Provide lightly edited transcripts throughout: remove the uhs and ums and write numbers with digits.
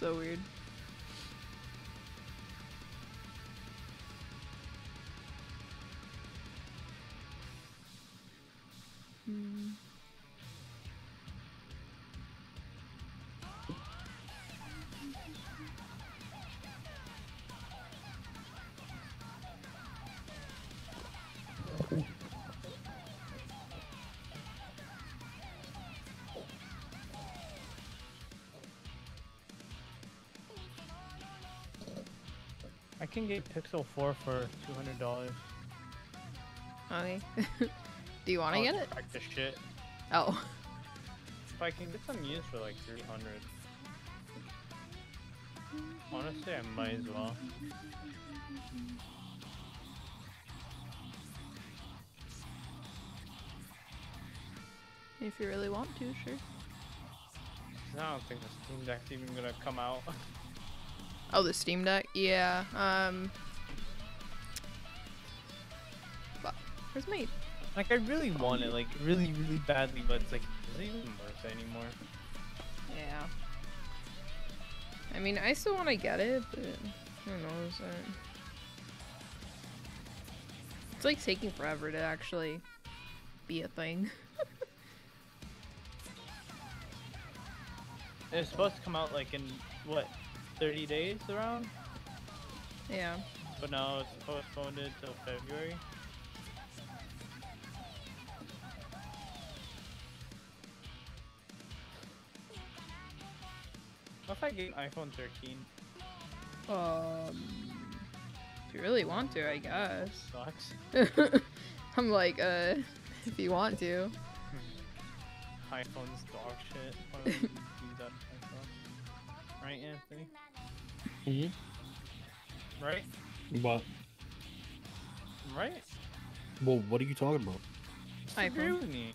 so weird. I can get Pixel 4 for $200. Okay. Do you want to get it? Like this shit. Oh. If I can get some used for like 300. Honestly, I might as well. If you really want to, sure. I don't think the Steam Deck's even gonna come out. Oh, the Steam Deck? Yeah. But where's my... Like, I really want it, like, really, really badly, but it's like, is it even worth it anymore? Yeah. I mean, I still want to get it, but who knows? It's like taking forever to actually be a thing. It's supposed to come out like in, what, 30 days around? Yeah. But now it's postponed until February. What if I get an iPhone 13? If you really want to, I guess. Sucks. I'm like, if you want to. iPhone's dog shit. Why would you do that myself? Right, Anthony? Mm-hmm. Right? What? Right? Well, what are you talking about? I agree with me.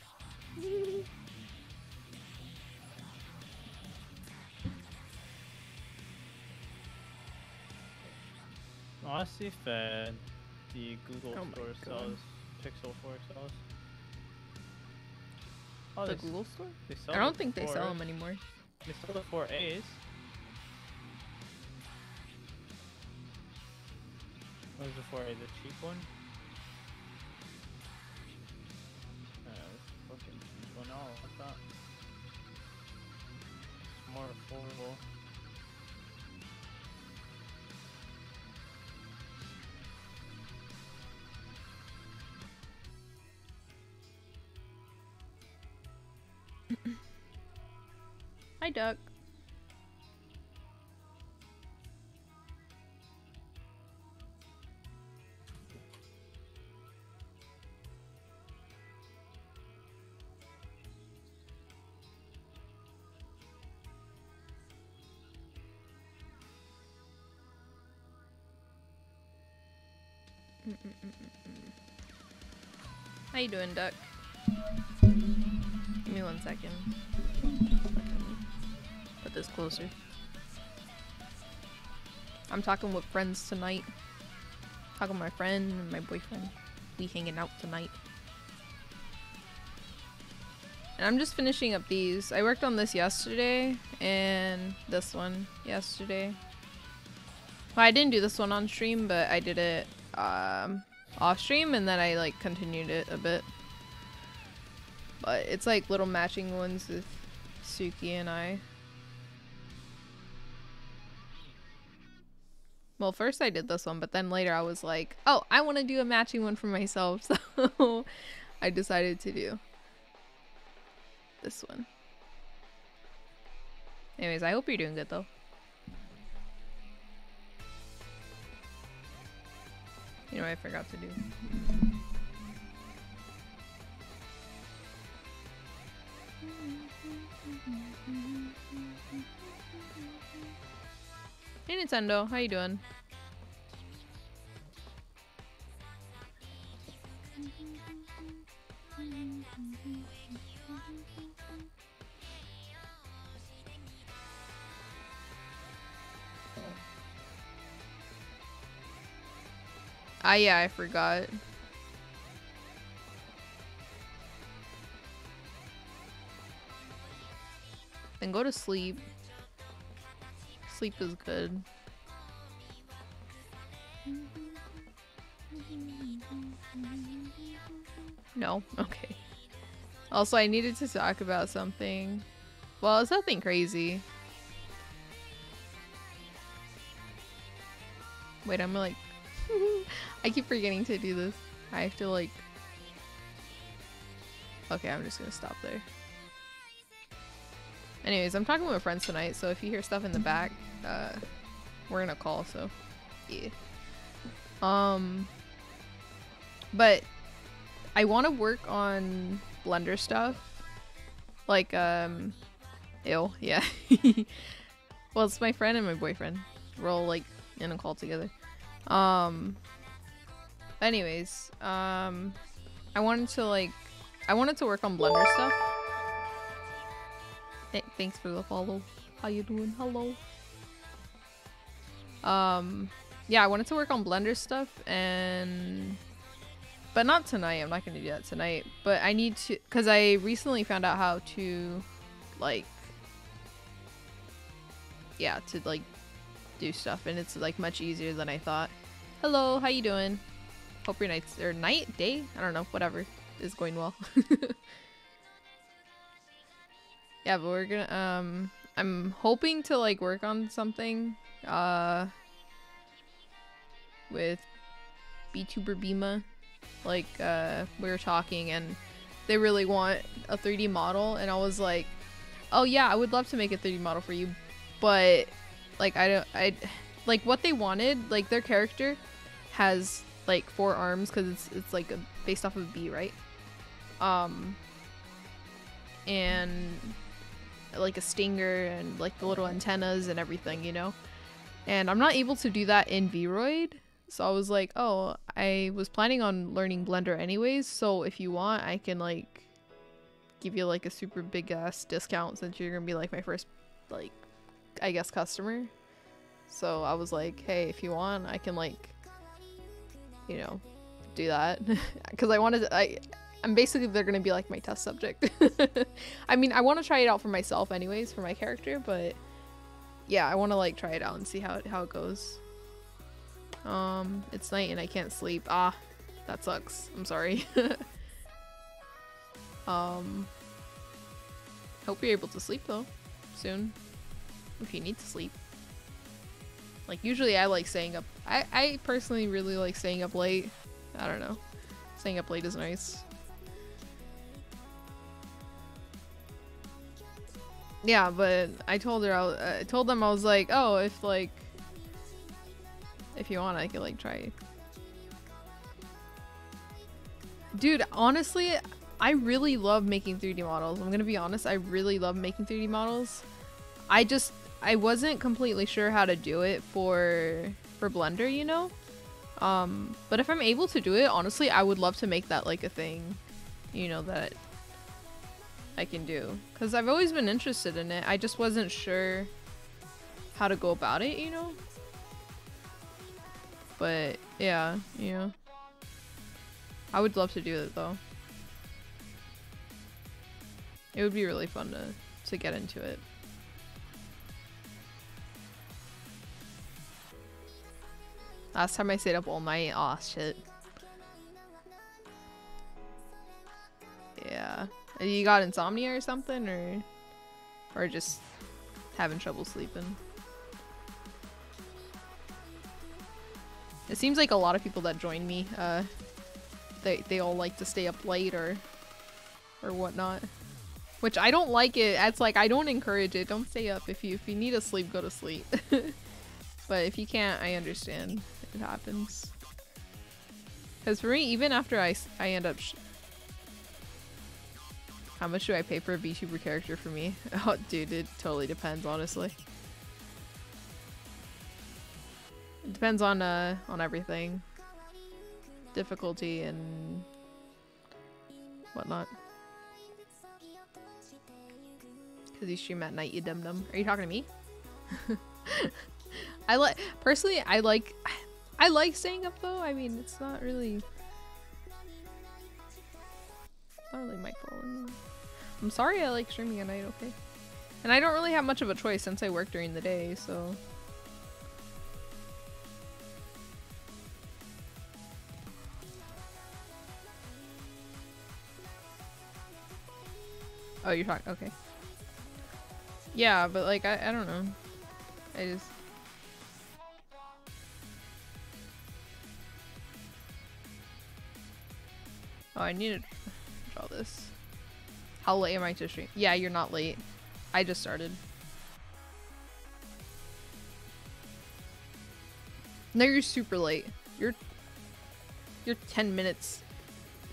Honestly, if the Google Store sells Pixel 4XLs. Oh, the Google Store? They sell I don't think they sell them anymore. They sell the 4As. What is the 4A? The cheap one? It's fucking cheap one. Oh, what's that? It's more affordable. Hi, duck. How you doing, duck? Give me 1 second. Put this closer. I'm talking with friends tonight. Talking with my friend and my boyfriend. We hanging out tonight. And I'm just finishing up these. I worked on this yesterday and this one yesterday. Well, I didn't do this one on stream, but I did it off stream and then I like continued it a bit. But it's like little matching ones with Suki and I. Well, first I did this one, but then later I was like, oh, I want to do a matching one for myself, so I decided to do this one. Anyways, I hope you're doing good, though. You know what I forgot to do? Hey Nintendo, how you doing? Ah yeah, I forgot. Then go to sleep. Sleep is good. No? Okay. Also, I needed to talk about something. Well, it's nothing crazy. Wait, I'm like... I keep forgetting to do this. I have to like... Okay, I'm just gonna stop there. Anyways, I'm talking with my friends tonight, so if you hear stuff in the back, we're gonna call, so... Yeah. But... I want to work on Blender stuff. Like, ew, yeah. Well, it's my friend and my boyfriend. We're all, like, in a call together. Anyways, I wanted to work on Blender stuff. Thanks for the follow. How you doing? Hello. Yeah, I wanted to work on Blender stuff and... But not tonight, I'm not gonna do that tonight. But I need to, cause I recently found out how to, like, yeah, to like, do stuff, and it's like much easier than I thought. Hello, how you doing? Hope your night's, or night, day? I don't know, whatever, is going well. Yeah, but we're gonna, I'm hoping to like work on something, with VTuber Bima. Like, we were talking and they really want a 3D model, and I was like, oh yeah, I would love to make a 3D model for you, but like like what they wanted, like their character has like 4 arms because it's like a, based off of a bee, right? And like a stinger and like the little antennas and everything, you know? And I'm not able to do that in Vroid. So I was like, oh, I was planning on learning Blender anyways, so if you want, I can like give you like a super big ass discount since you're gonna be like my first, like, I guess customer. So I was like, hey, if you want, I can like, you know, do that. Cause I wanted to, I'm basically, they're gonna be like my test subject. I mean, I wanna try it out for myself anyways, for my character, but yeah, I wanna like try it out and see how it goes. It's night and I can't sleep. Ah, that sucks. I'm sorry. Hope you're able to sleep though, soon. If you need to sleep. Like, usually I like staying up. I personally really like staying up late. I don't know. Staying up late is nice. Yeah, but I told her, I told them, I was like, oh, if like, if you want, I could like try. Dude, honestly, I really love making 3D models. I'm gonna be honest, I really love making 3D models. I wasn't completely sure how to do it for Blender, you know? But if I'm able to do it, honestly, I would love to make that like a thing, you know, that I can do. Cause I've always been interested in it. I just wasn't sure how to go about it, you know? But yeah, yeah. I would love to do it though. It would be really fun to get into it. Last time I stayed up all night, aw shit. Yeah. You got insomnia or something, or just having trouble sleeping? It seems like a lot of people that join me, they all like to stay up late or whatnot, which I don't like it. It's like, I don't encourage it. Don't stay up. If you need to sleep, go to sleep. But if you can't, I understand. It happens. Cause for me, even after I end up, how much do I pay for a VTuber character for me? Oh, dude, it totally depends, honestly. It depends on everything, difficulty and whatnot. Cause you stream at night, you dum dum. Are you talking to me? I like staying up though. I mean, it's not really my fault. I'm sorry I like streaming at night. Okay, And I don't really have much of a choice since I work during the day, so... Oh, you're talking, okay. Yeah, but like, I don't know. I just... Oh, I need to draw this. How late am I to stream? Yeah, you're not late. I just started. No, you're super late. You're 10 minutes.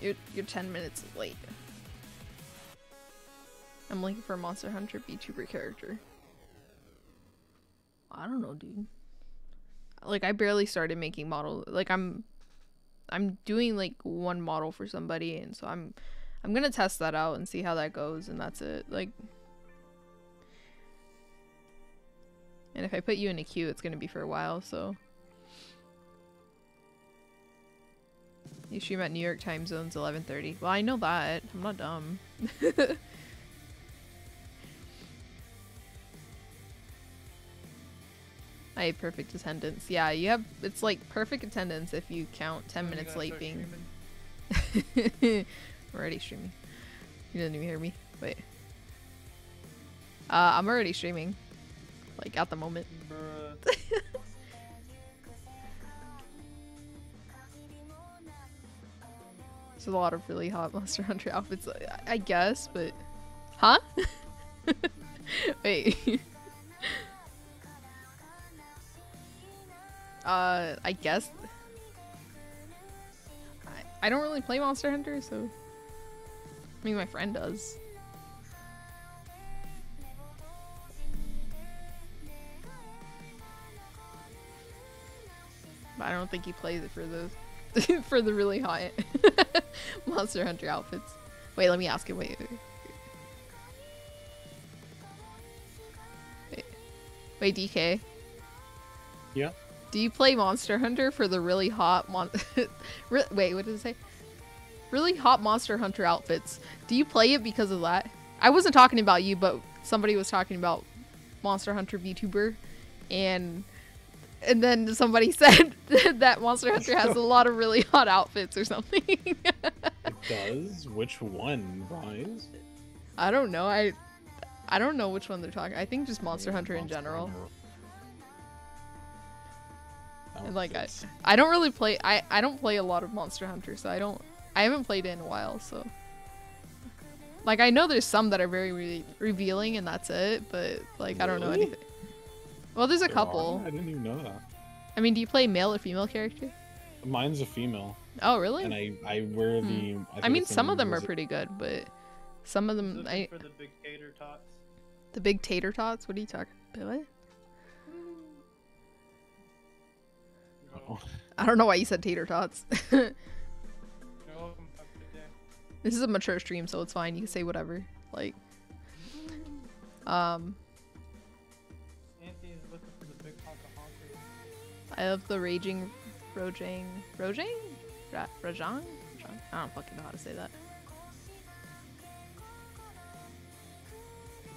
You're 10 minutes late. I'm looking for a Monster Hunter VTuber character. I don't know, dude. Like, I barely started making models. Like, I'm doing like one model for somebody, and so I'm gonna test that out and see how that goes, and that's it. Like, and if I put you in a queue, it's gonna be for a while. So you stream at New York time zones 11:30. Well, I know that. I'm not dumb. I have perfect attendance. Yeah, you have. It's like perfect attendance if you count 10 minutes late being. I'm already streaming. You didn't even hear me. Wait. I'm already streaming. Like at the moment. There's a lot of really hot Monster Hunter outfits. I guess, but. Huh? Wait. I guess I don't really play Monster Hunter, so I mean my friend does. But I don't think he plays it for the for the really hot Monster Hunter outfits. Wait, let me ask him. Wait, DK. Yeah. Do you play Monster Hunter for the really hot wait, what did it say? Really hot Monster Hunter outfits. Do you play it because of that? I wasn't talking about you, but somebody was talking about Monster Hunter VTuber, and then somebody said that Monster Hunter has a lot of really hot outfits or something. It does? Which one, Bryce? I don't know. I don't know which one they're talking. I think just Monster Hunter in general. And like I don't really play I don't play a lot of Monster Hunter, so I haven't played it in a while, so like I know there's some that are very revealing and that's it, but like I don't know anything. Well, there's a couple. I didn't even know that. I mean, do you play male or female character? Mine's a female. Oh, really? And I wear the I mean some of them are pretty good, but some of them for the big tater tots. The big tater tots? What are you talking about? What? I don't know why you said tater tots. This is a mature stream, so it's fine. You can say whatever. Like, Anthony's looking for the big hunk of honker. I love the raging Rajang? I don't fucking know how to say that.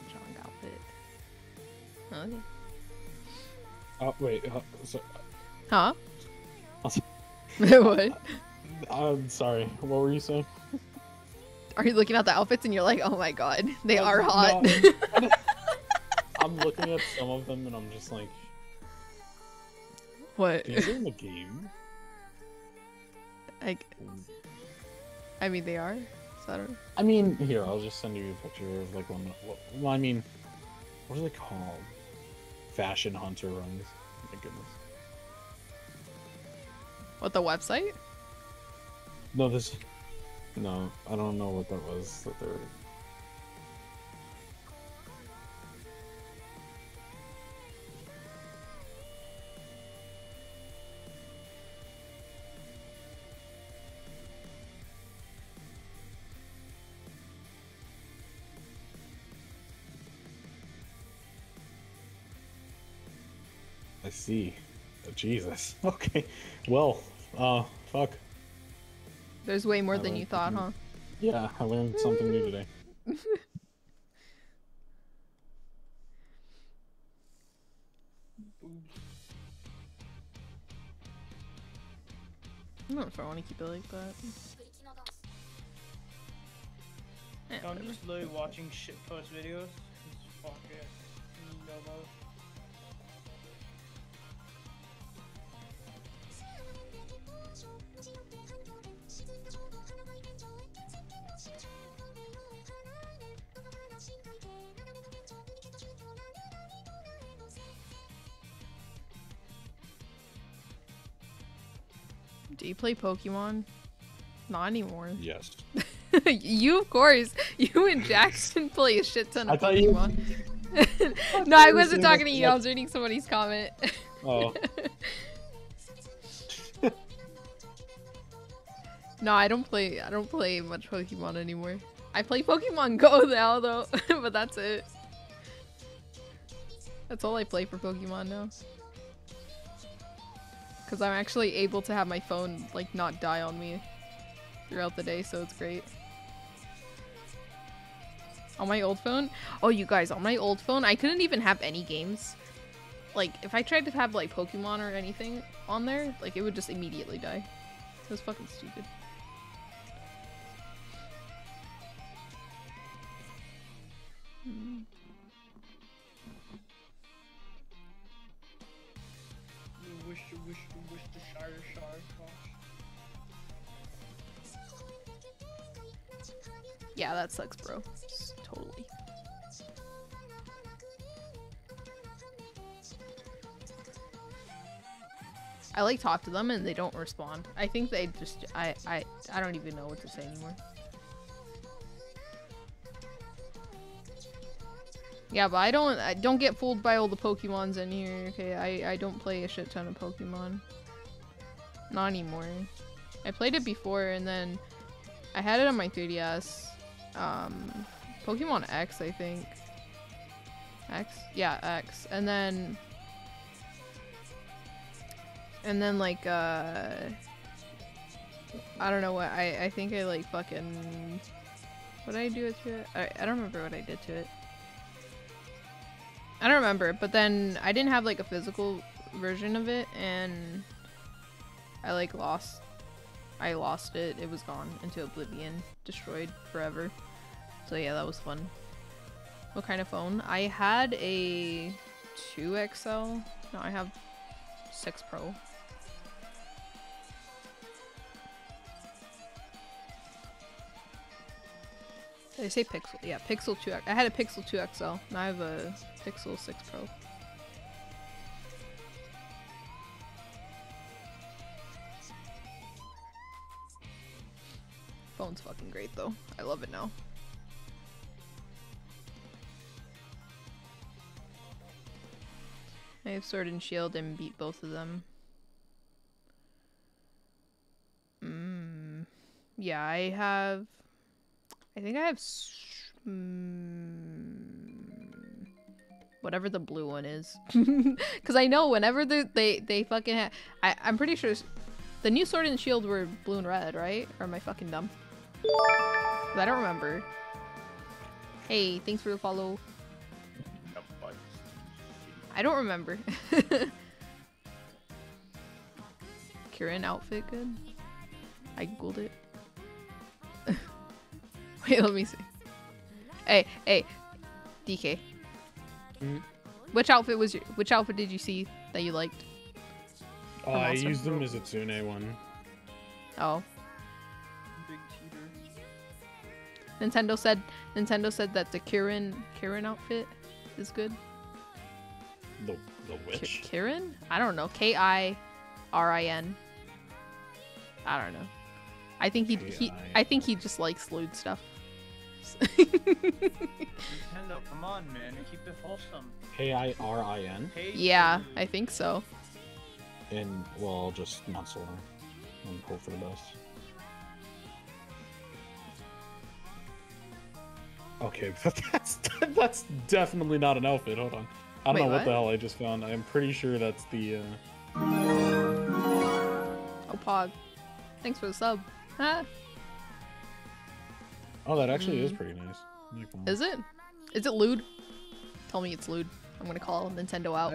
Rajang outfit. Okay. Oh wait. So huh? What? I'm sorry. What were you saying? Are you looking at the outfits and you're like, oh my god, they are hot? No, I'm looking at some of them and I'm just like, what? These are in the game. Like, I mean, they are. So I don't. I mean, here, I'll just send you a picture of like one. Well, I mean, what are they called? Fashion Hunter runs. Oh my goodness. What, the website? No, this... No, I don't know what that was that they were... I see. Jesus. Okay. Well, fuck. There's way more than you thought, huh? Yeah, I learned something new today. I don't know if I want to keep it like that. Yeah, I'm just literally watching shitpost videos. Just fuck it. No more. Do you play Pokemon? Not anymore. Yes. You, of course. You and Jackson play a shit ton of Pokemon. No, I wasn't talking to you. I was reading somebody's comment. Oh. No, I don't play much Pokemon anymore. I play Pokemon Go now, though. But that's it. That's all I play for Pokemon now. Because I'm actually able to have my phone, like, not die on me throughout the day, so it's great. On my old phone? Oh, you guys, on my old phone, I couldn't even have any games. Like, if I tried to have, like, Pokemon or anything on there, like, it would just immediately die. It was fucking stupid. Yeah, that sucks, bro. Totally. I like talk to them and they don't respond. I think they just I don't even know what to say anymore. Yeah, but I don't get fooled by all the Pokemons in here. Okay, I don't play a shit ton of Pokemon. Not anymore. I played it before and then I had it on my 3DS. Pokemon X, I think. X? Yeah, X. And then like I don't know what I think I like fucking what did I do to it? I don't remember what I did to it. I don't remember, but then I didn't have like a physical version of it and I lost it. It was gone into oblivion, destroyed forever. So yeah, that was fun. What kind of phone? I had a 2XL. Now I have 6 Pro. They say Pixel. Yeah, Pixel 2. I had a Pixel 2XL. Now I have a Pixel 6 Pro. Phone's fucking great though. I love it now. I have Sword and Shield and beat both of them. Yeah, I think I have whatever the blue one is. Because I know whenever they fucking have... I'm pretty sure the new Sword and Shield were blue and red, right? Or am I fucking dumb? I don't remember. Hey, thanks for the follow. I don't remember. Kirin outfit good? I googled it. Wait, let me see. Hey, DK. Mm-hmm. Which outfit did you see that you liked? I used them as a Tsune one. Oh. Big cheater. Nintendo said that the Kirin outfit is good. The witch. Kirin? I don't know. K-I-R-I-N. I don't know. I think he just likes lewd stuff. Nintendo, come on, man. Keep it wholesome. K-I-R-I-N? Yeah, I think so. And, well, just not so long. And hope for the best. Okay, but that's definitely not an outfit. Hold on. I don't know what the hell I just found. I'm pretty sure that's the, Oh, Pog. Thanks for the sub. Huh? Oh, that actually is pretty nice. Is it? Is it lewd? Tell me it's lewd. I'm gonna call Nintendo out.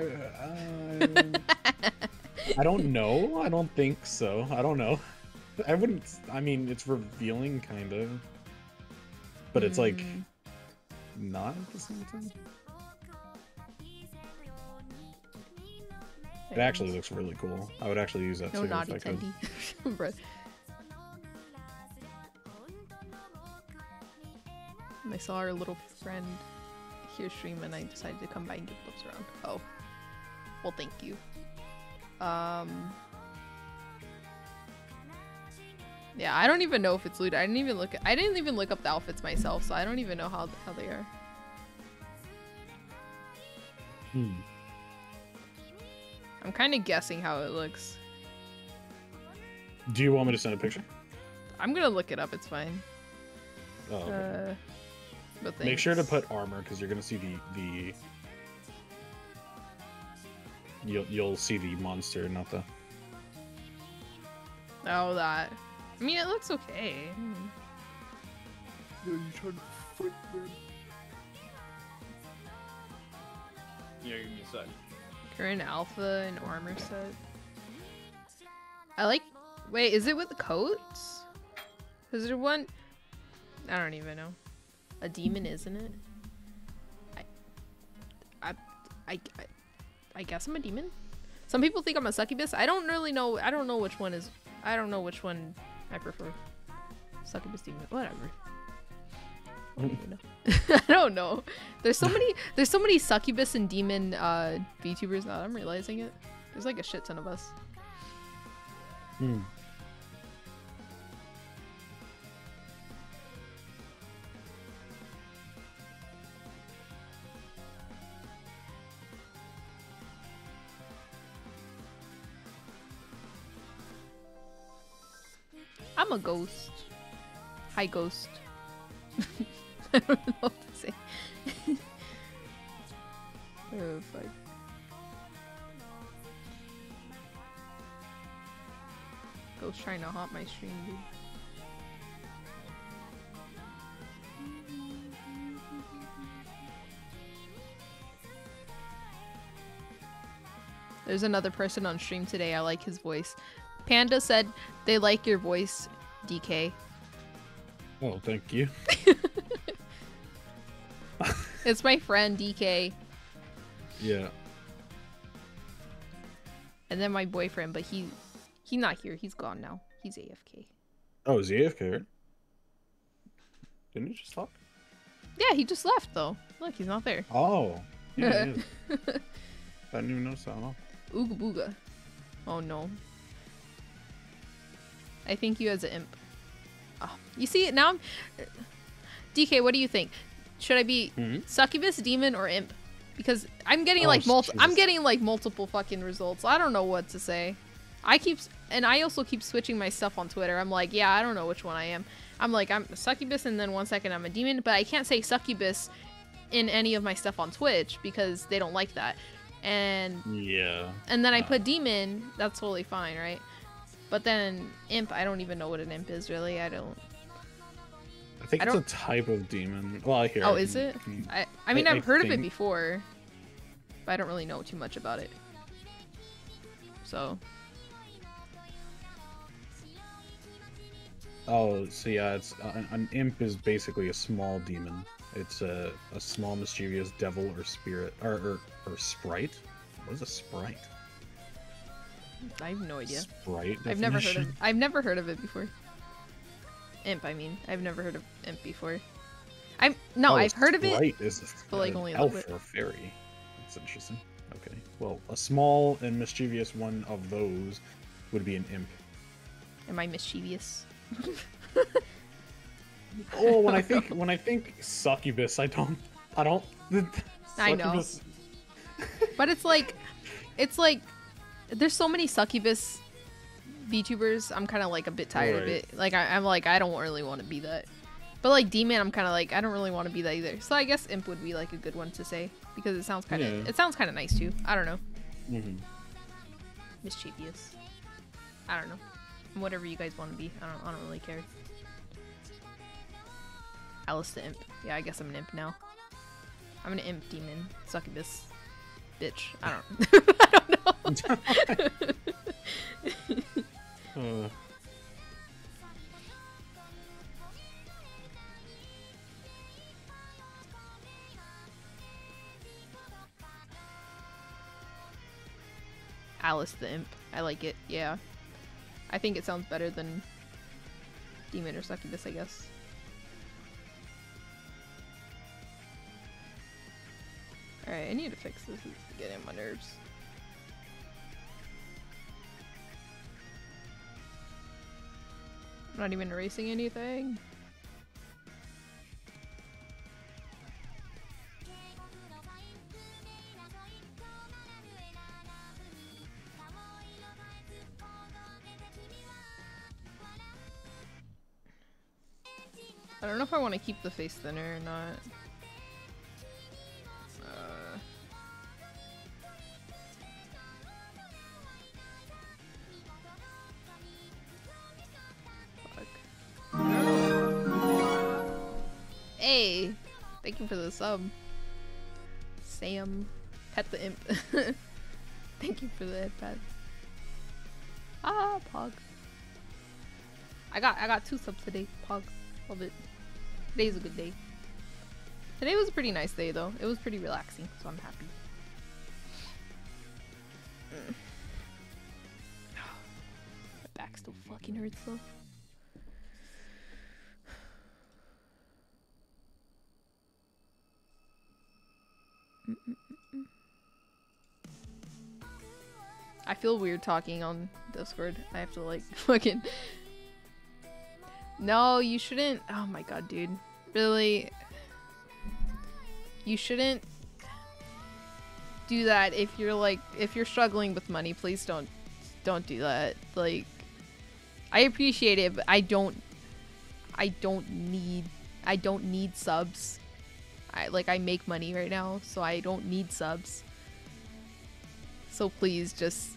I don't know. I don't think so. I don't know. I wouldn't. I mean, it's revealing kind of, but it's like not at the same time. It actually looks really cool. I would actually use that too if I could. Bro. I saw our little friend here stream and I decided to come by and give those around. Oh. Well, thank you. Yeah, I don't even know if it's looted. I didn't even look up the outfits myself, so I don't even know how they are. Hmm. I'm kind of guessing how it looks. Do you want me to send a picture? I'm gonna look it up. It's fine. Oh. Okay. But make sure to put armor because you're gonna see the. You'll see the monster, not the. Oh, that. I mean, it looks okay. Yo, you trying to fight, man? Yeah, give me a sec. Kirin Alpha and armor set. I like. Wait, is it with the coats? Is there one? I don't even know. A demon, isn't it? I guess I'm a demon. Some people think I'm a succubus. I don't really know. I don't know which one is. I don't know which one I prefer. Succubus, demon, whatever. I don't even know. I don't know. There's so many succubus and demon VTubers now. I'm realizing it. There's like a shit ton of us. Hmm. I'm a ghost. Hi, ghost. I don't know what to say. Oh, fuck. Ghost trying to haunt my stream, dude. There's another person on stream today. I like his voice. Panda said they like your voice, DK. Oh, thank you. It's my friend, DK. Yeah. And then my boyfriend, but he's not here. He's gone now. He's AFK. Oh, is he AFK? Didn't he just talk? Yeah, he just left, though. Look, he's not there. Oh. Yeah, he is. I didn't even notice that at all. Ooga booga. Oh, no. I think you as an imp. Oh, you see, now I'm... DK, what do you think? Should I be succubus, demon, or imp? Because I'm getting multiple fucking results. I don't know what to say. I also keep switching my stuff on Twitter. I'm like, yeah, I don't know which one I am. I'm like, I'm a succubus, and then one second I'm a demon, but I can't say succubus in any of my stuff on Twitch because they don't like that. And yeah. And then I put demon. That's totally fine, right? But then imp, I don't even know what an imp is really. I don't. I think it's a type of demon. Well, I hear. Oh, is it? I mean, I've heard of it before, but I don't really know too much about it. So. Oh, so yeah, it's an imp is basically a small demon. It's a small mischievous devil or spirit or sprite. What is a sprite? I have no idea. Sprite definition? I've never heard of it before. Imp, I mean, I've never heard of imp before. I've heard of it. But like only elf or fairy. That's interesting. Okay. Well, a small and mischievous one of those would be an imp. Am I mischievous? Oh, when I think succubus, I don't. I know. But it's like. There's so many succubus VTubers. I'm kind of like a bit tired of it. Like I'm like I don't really want to be that. But like demon, I'm kind of like I don't really want to be that either. So I guess imp would be like a good one to say because it sounds kind of nice too. I don't know. Mischievous. I don't know. Whatever you guys want to be. I don't really care. Alice the imp. Yeah, I guess I'm an imp now. I'm an imp demon succubus. Bitch, I don't know. Alice the Imp. I like it, yeah. I think it sounds better than Demon or Succubus, I guess. Alright, I need to fix this. It's getting on my nerves. I'm not even erasing anything. I don't know if I want to keep the face thinner or not. Hey! Thank you for the sub. Sam. Pet the Imp. Thank you for the head pet. Ah, Pog. I got two subs today, Pog. Love it. Today's a good day. Today was a pretty nice day though. It was pretty relaxing, so I'm happy. My back still fucking hurts though. I feel weird talking on Discord. I have to like fucking... No, you shouldn't. Oh my god, dude. Really? You shouldn't do that if you're like, if you're struggling with money, please don't do that. Like, I appreciate it, but I don't need subs. I make money right now, so I don't need subs. So please just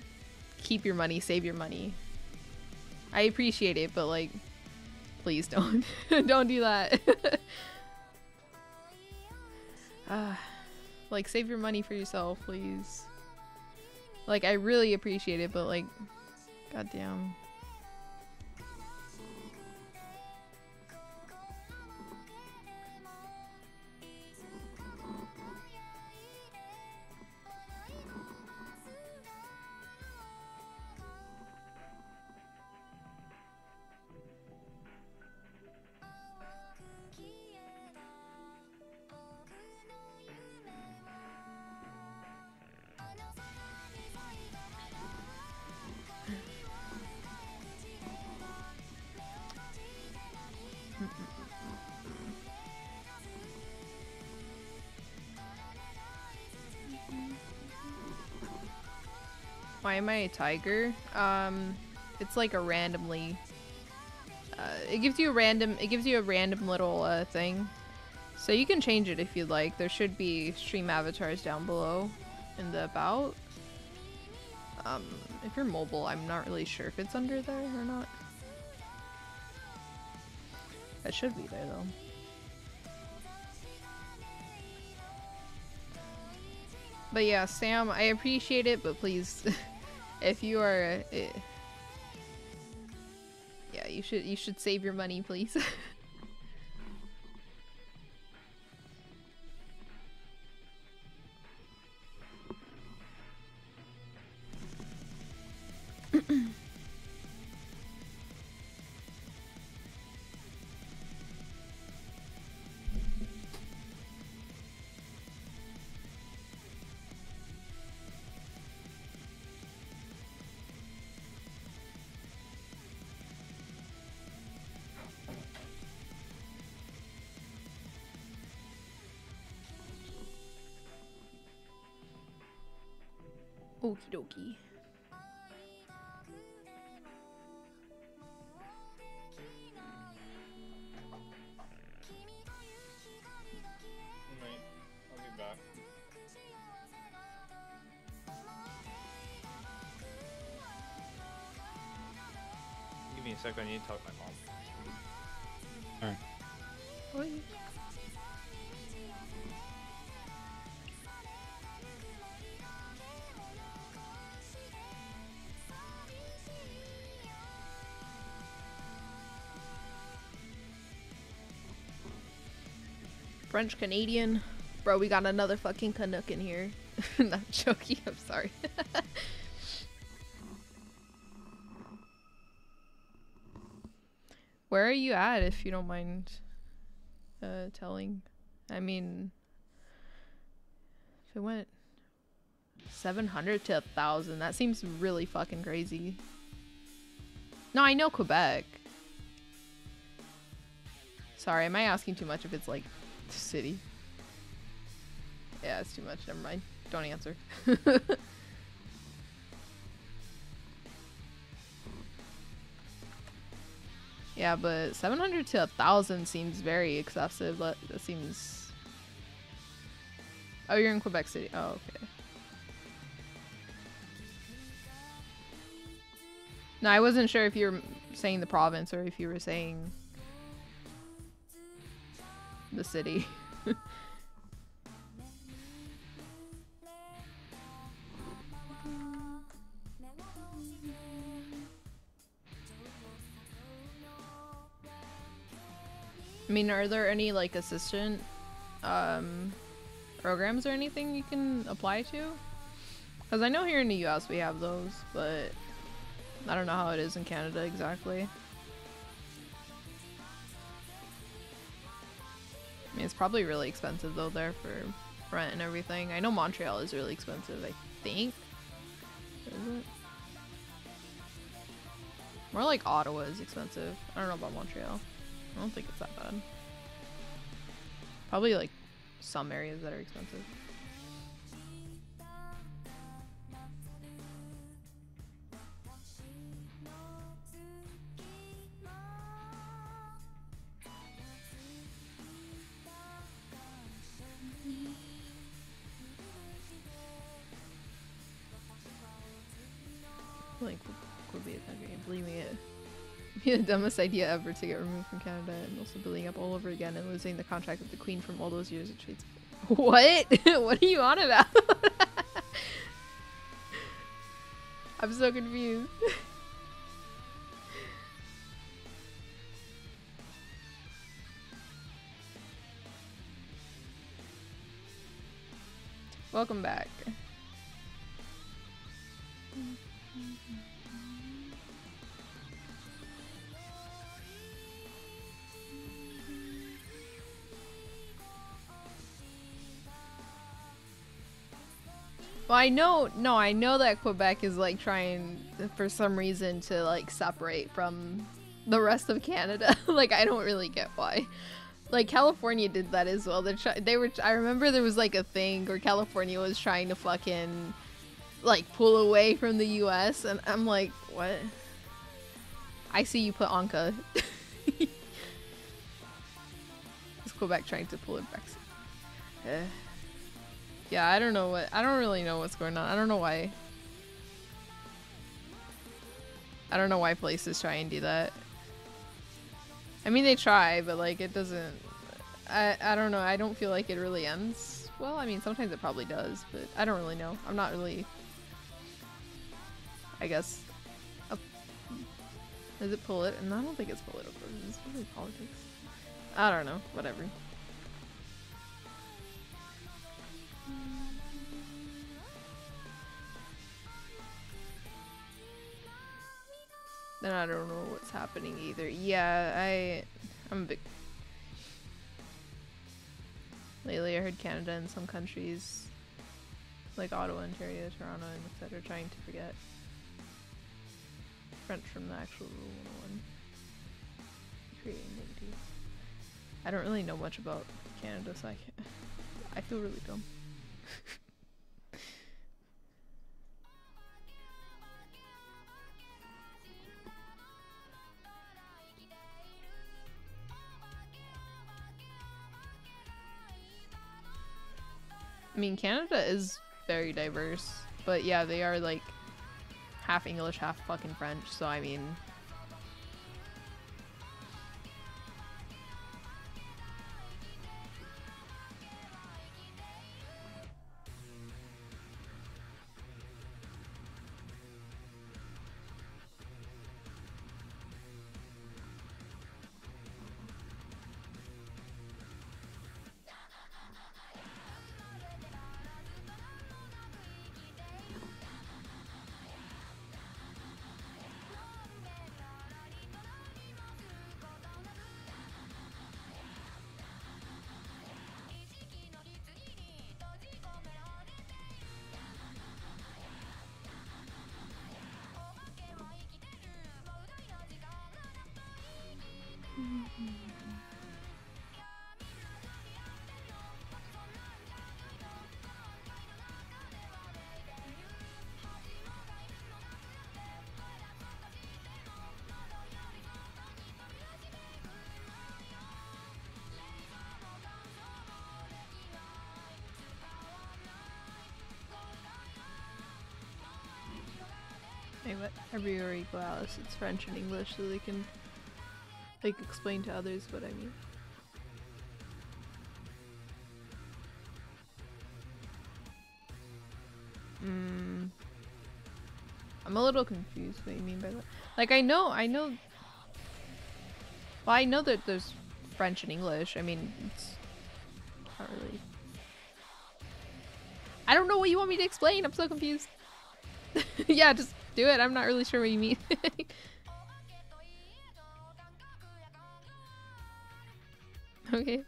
keep your money, save your money. I appreciate it, but like, please don't. Don't do that. Like, save your money for yourself, please. Like, I really appreciate it, but like, goddamn. Why am I a tiger? It's like a randomly, it gives you a random little thing. So you can change it if you'd like. There should be stream avatars down below in the about. If you're mobile, I'm not really sure if it's under there or not. That should be there though. But yeah, Sam, I appreciate it, but please, if you are, yeah, you should save your money, please. Okie dokie. Give me a second, I need to talk to my mom. Alright. French Canadian. Bro, we got another fucking Canuck in here. Not joking, I'm sorry. Where are you at, if you don't mind telling? I mean, if it went 700 to 1,000, that seems really fucking crazy. No, I know Quebec. Sorry, am I asking too much if it's like the city? Yeah, it's too much. Never mind. Don't answer. Yeah, but 700 to 1,000 seems very excessive. That seems... Oh, you're in Quebec City. Oh, okay. No, I wasn't sure if you were saying the province or if you were saying the city. I mean, are there any like assistant programs or anything you can apply to? Because I know here in the US we have those, but I don't know how it is in Canada exactly. I mean, it's probably really expensive though there for rent and everything. I know Montreal is really expensive, I think. Is it? More like Ottawa is expensive. I don't know about Montreal. I don't think it's that bad. Probably like some areas that are expensive. Like, would be a country, believe me, it be the dumbest idea ever to get removed from Canada and also building up all over again and losing the contract with the Queen from all those years of trades. What? What are you on about? I'm so confused. Welcome back. Well, I know that Quebec is like trying for some reason to like separate from the rest of Canada. Like, I don't really get why. Like, California did that as well. I remember there was like a thing where California was trying to fucking like pull away from the US, and I'm like, what? I see you put Anka. Is Quebec trying to pull it back? Yeah, I don't really know what's going on. I don't know why places try and do that. I mean, they try, but like, it doesn't... I don't know, I don't feel like it really ends well. I mean, sometimes it probably does, but I don't really know. I'm not really... I guess... Is it political? No, I don't think it's political. It's really politics. I don't know, whatever. Then I don't know what's happening either. Yeah, I'm a big... Lately I heard Canada and some countries like Ottawa, Ontario, Toronto, and etc. trying to forget French from the actual Rule 101. Creating entities. I don't really know much about Canada, so I can't... I feel really dumb. I mean, Canada is very diverse, but yeah, they are like half English, half fucking French, so I mean... Everywhere you go, Alice, it's French and English, so they can, like, explain to others what I mean. I'm a little confused what you mean by that. Like, I know... Well, I know that there's French and English, I mean, it's not really... I don't know what you want me to explain, I'm so confused. Yeah, just... do it. I'm not really sure what you mean. Okay.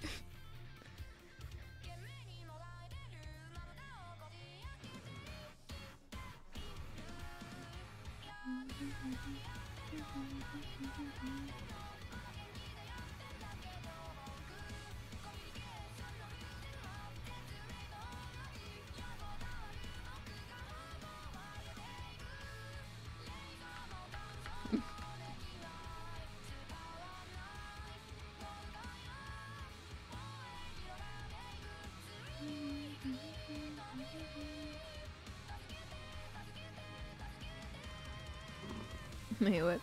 Wait, what?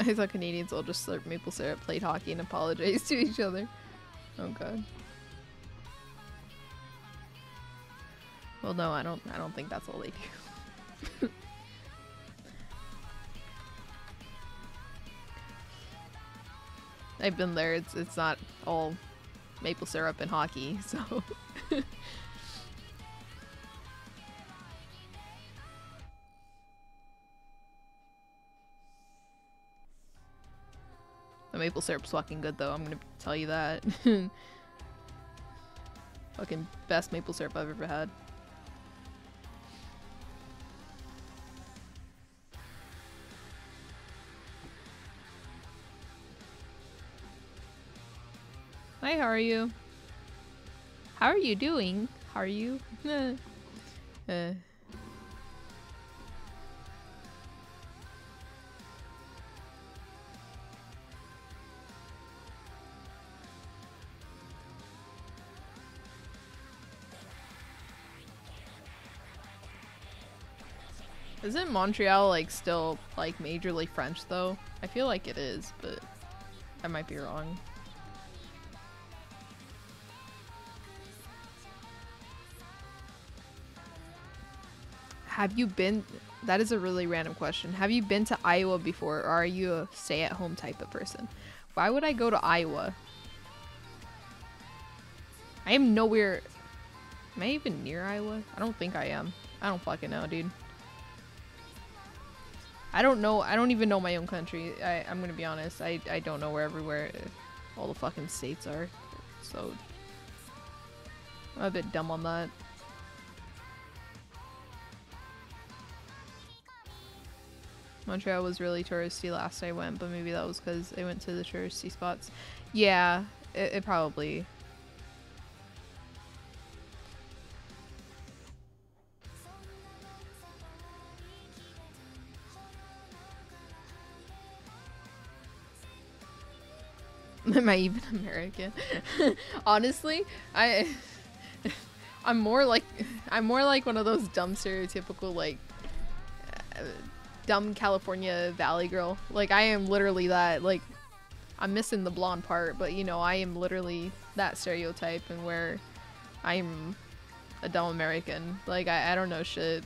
I thought Canadians all just slurp maple syrup, played hockey, and apologized to each other. Oh god. Well, no, I don't think that's all they do. I've been there. It's not all maple syrup and hockey, so. Maple syrup's fucking good though, I'm gonna tell you that. Fucking best maple syrup I've ever had. Hi, how are you? How are you doing? How are you? Isn't Montreal, like, still, like, majorly French, though? I feel like it is, but I might be wrong. Have you been- that is a really random question. Have you been to Iowa before, or are you a stay-at-home type of person? Why would I go to Iowa? I am nowhere- am I even near Iowa? I don't think I am. I don't fucking know, dude. I don't know. I don't even know my own country. I'm gonna be honest. I don't know where everywhere all the fucking states are. So I'm a bit dumb on that. Montreal was really touristy last I went, but maybe that was because I went to the touristy spots. Yeah, it probably. Am I even American? Honestly, I'm more like one of those dumb stereotypical, like, dumb California Valley girl. Like, I am literally that. Like, I'm missing the blonde part, but you know, I am literally that stereotype, and where I'm a dumb American. Like, I don't know shit.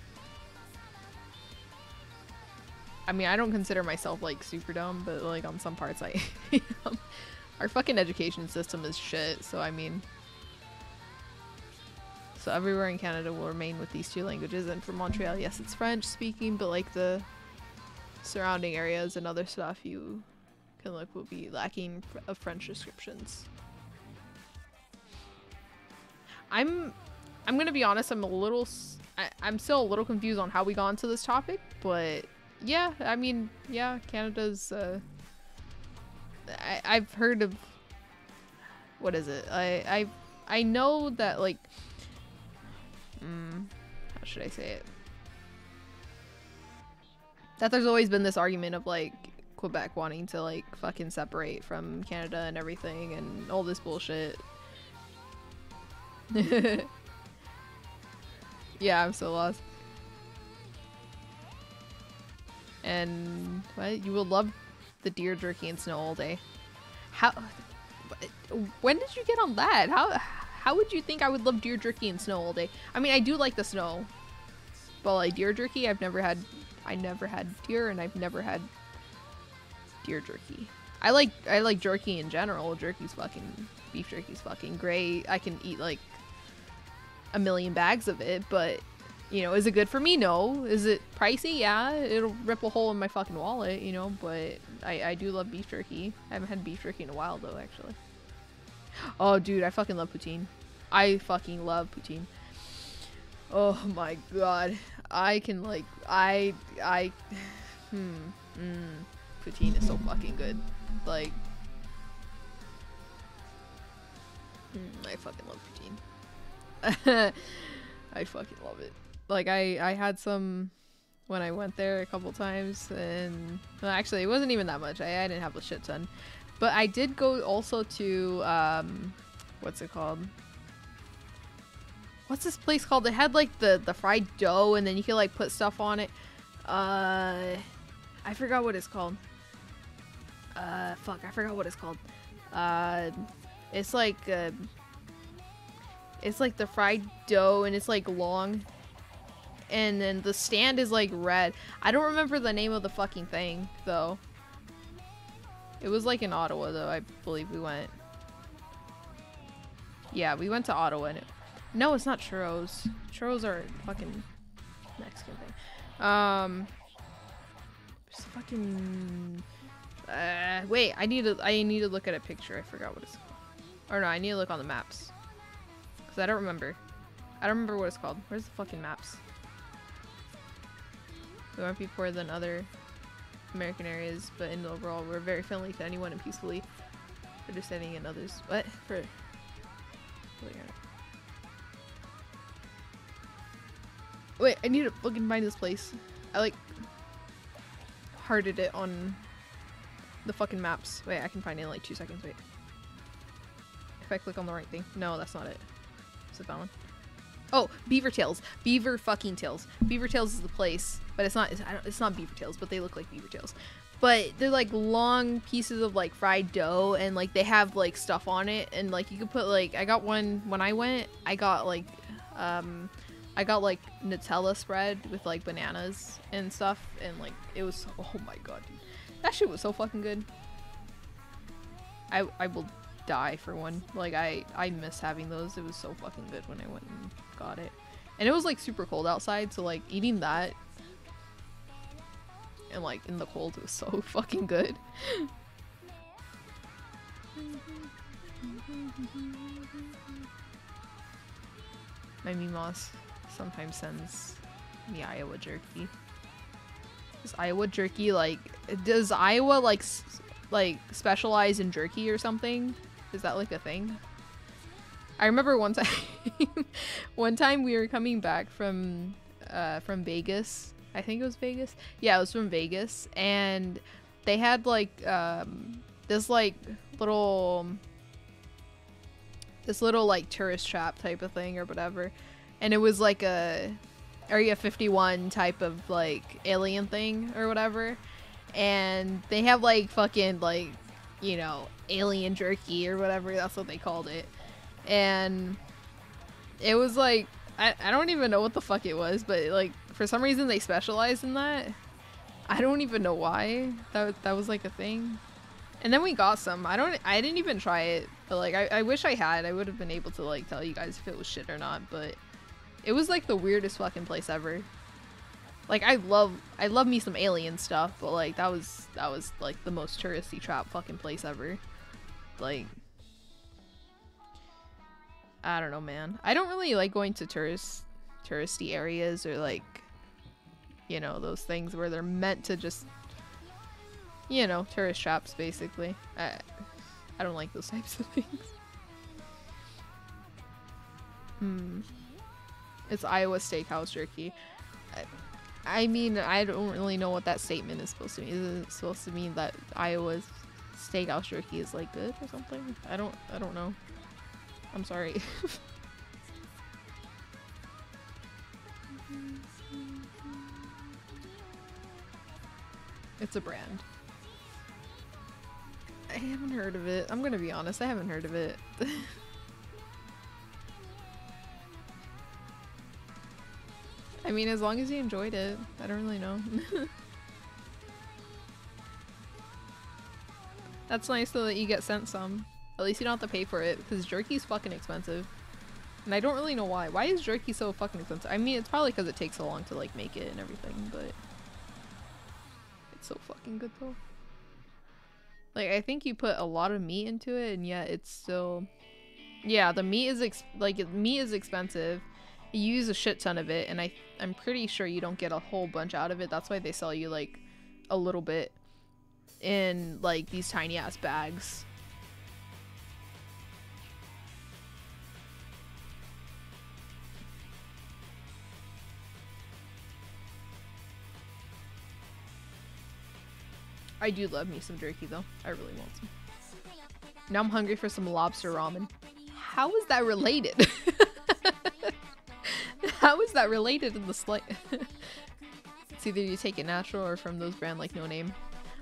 I mean, I don't consider myself, like, super dumb, but, like, on some parts I am. Our fucking education system is shit, so I mean... So everywhere in Canada will remain with these two languages, and for Montreal, yes, it's French-speaking, but, like, the surrounding areas and other stuff you can look will be lacking of French descriptions. I'm gonna be honest, I'm still a little confused on how we got into this topic, but... Yeah, I mean, yeah, Canada's I've heard of, what is it? I know that, like, how should I say it? That there's always been this argument of, like, Quebec wanting to, like, fucking separate from Canada and everything and all this bullshit. Yeah, I'm so lost. And what? You will love the deer jerky and snow all day. How? When did you get on that? How would you think I would love deer jerky and snow all day? I mean, I do like the snow, but like deer jerky, I never had deer, and I've never had deer jerky. I like jerky in general. Beef jerky's fucking great. I can eat like a million bags of it, but you know, is it good for me? No. Is it pricey? Yeah, it'll rip a hole in my fucking wallet, you know, but I do love beef jerky. I haven't had beef jerky in a while though, actually. Oh dude, I fucking love poutine. I fucking love poutine. Oh my god. I can like, poutine is so fucking good. Like, I fucking love poutine. I fucking love it. Like, I had some when I went there a couple times, and well, actually it wasn't even that much. I didn't have a shit ton, but I did go also to what's it called? What's this place called? It had like the fried dough, and then you could like put stuff on it. I forgot what it's called. Fuck, I forgot what it's called. It's like the fried dough, and it's like long, and then the stand is like red. I don't remember the name of the fucking thing though. It was like in Ottawa though, I believe we went. Yeah, we went to Ottawa and it... No, it's not churros. Churros are a fucking Mexican thing. It's fucking... wait, I need to look at a picture. I forgot what it's called. Or no, I need to look on the maps. I don't remember. I don't remember what it's called. Where's the fucking maps? We won't be poorer than other American areas, but in the overall, we're very friendly to anyone and peacefully understanding in others. What? For... Wait, I need to fucking find this place. I like... hearted it on the fucking maps. Wait, I can find it in like 2 seconds, wait. If I click on the right thing. No, that's not it. Is it that one? Oh, Beaver Tails. Beaver fucking Tails. Beaver Tails is the place, but it's not Beaver Tails, but they look like Beaver Tails. But they're like long pieces of like fried dough, and like they have like stuff on it, and like you could put like, I got one when I went, I got like Nutella spread with like bananas and stuff, and like it was, oh my god, dude. That shit was so fucking good. I will die for one. Like I miss having those. It was so fucking good when I went and got it, and it was like super cold outside, so like eating that and like in the cold, it was so fucking good. My Meemaws sometimes sends me Iowa jerky. Is Iowa jerky like, does Iowa like specialize in jerky or something? Is that like a thing? I remember one time we were coming back from Vegas. I think it was Vegas. Yeah, it was from Vegas, and they had like this like little like tourist trap type of thing or whatever, and it was like a Area 51 type of like alien thing or whatever, and they have like fucking like, you know, alien jerky or whatever, that's what they called it, and it was like I don't even know what the fuck it was, but like for some reason they specialized in that. I don't even know why that was like a thing, and then we got some. I didn't even try it, but like I wish I had. I would have been able to like tell you guys if it was shit or not, but it was like the weirdest fucking place ever. Like I love me some alien stuff, but like that was like the most touristy trap fucking place ever. Like I don't know, man. I don't really like going to touristy areas, or like, you know, those things where they're meant to just you know, tourist shops, basically. I don't like those types of things. It's Iowa Steakhouse Jerky. I mean, I don't really know what that statement is supposed to mean. Is it supposed to mean that Iowa's steakhouse jerky is like good or something? I don't know. I'm sorry. It's a brand. I haven't heard of it. I'm gonna be honest, I haven't heard of it. I mean, as long as you enjoyed it, I don't really know. That's nice though that you get sent some. At least you don't have to pay for it, because jerky's fucking expensive. And I don't really know why. Why is jerky so fucking expensive? I mean, it's probably because it takes so long to like make it and everything, but... it's so fucking good though. Like, I think you put a lot of meat into it and yet it's still... yeah, the meat is expensive. You use a shit ton of it, and I'm pretty sure you don't get a whole bunch out of it. That's why they sell you like a little bit in like these tiny ass bags. I do love me some jerky though. I really want some. Now I'm hungry for some lobster ramen. How is that related? How is that related in the slight? It's either you take it natural or from those brands like No Name.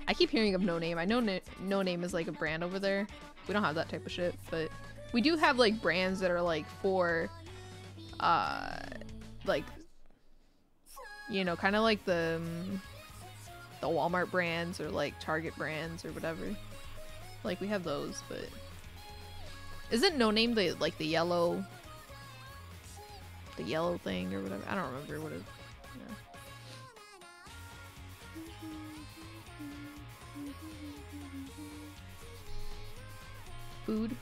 I keep hearing of No Name. I know No Name is like a brand over there. We don't have that type of shit, but we do have like brands that are like for, like, you know, kind of like the Walmart brands or like Target brands or whatever. Like we have those, but isn't No Name the like the yellow thing or whatever? I don't remember what it is. Yeah. Food?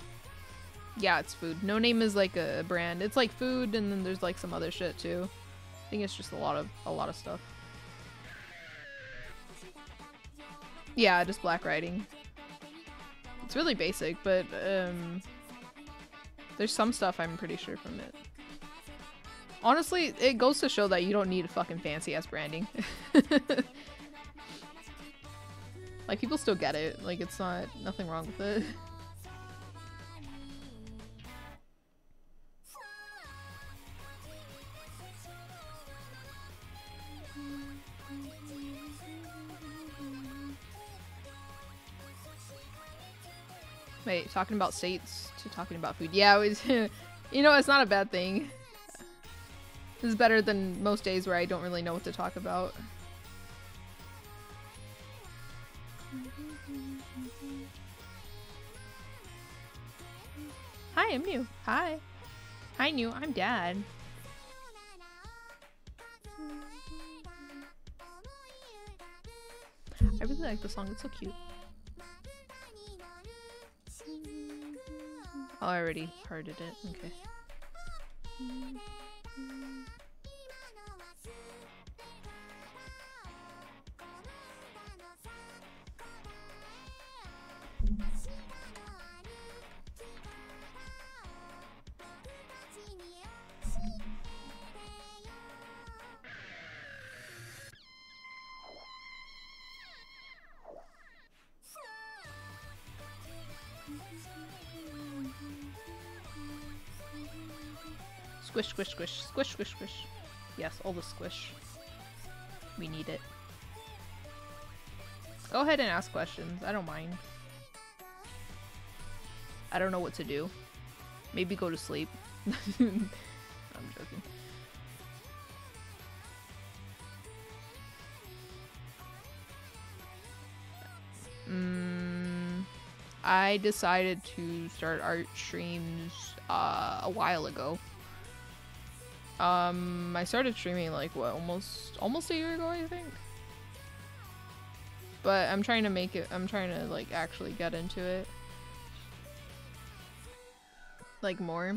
Yeah, it's food. No Name is like a brand. It's like food, and then there's like some other shit too. I think it's just a lot of stuff. Yeah, just black writing. It's really basic, but there's some stuff I'm pretty sure from it. Honestly, it goes to show that you don't need a fucking fancy-ass branding. Like, people still get it. Like, it's not... nothing wrong with it. Wait, talking about states to talking about food. Yeah, you know, it's not a bad thing. This is better than most days where I don't really know what to talk about. Hi, I'm new. Hi. Hi, new. I'm Dad. I really like the song. It's so cute. Oh, I already hearted it. Okay. Squish, squish, squish, squish, squish, squish. Yes, all the squish. We need it. Go ahead and ask questions. I don't mind. I don't know what to do. Maybe go to sleep. I'm joking. I decided to start art streams a while ago. I started streaming like, what, almost a year ago, I think? But I'm trying to make it, I'm trying to like actually get into it. Like more.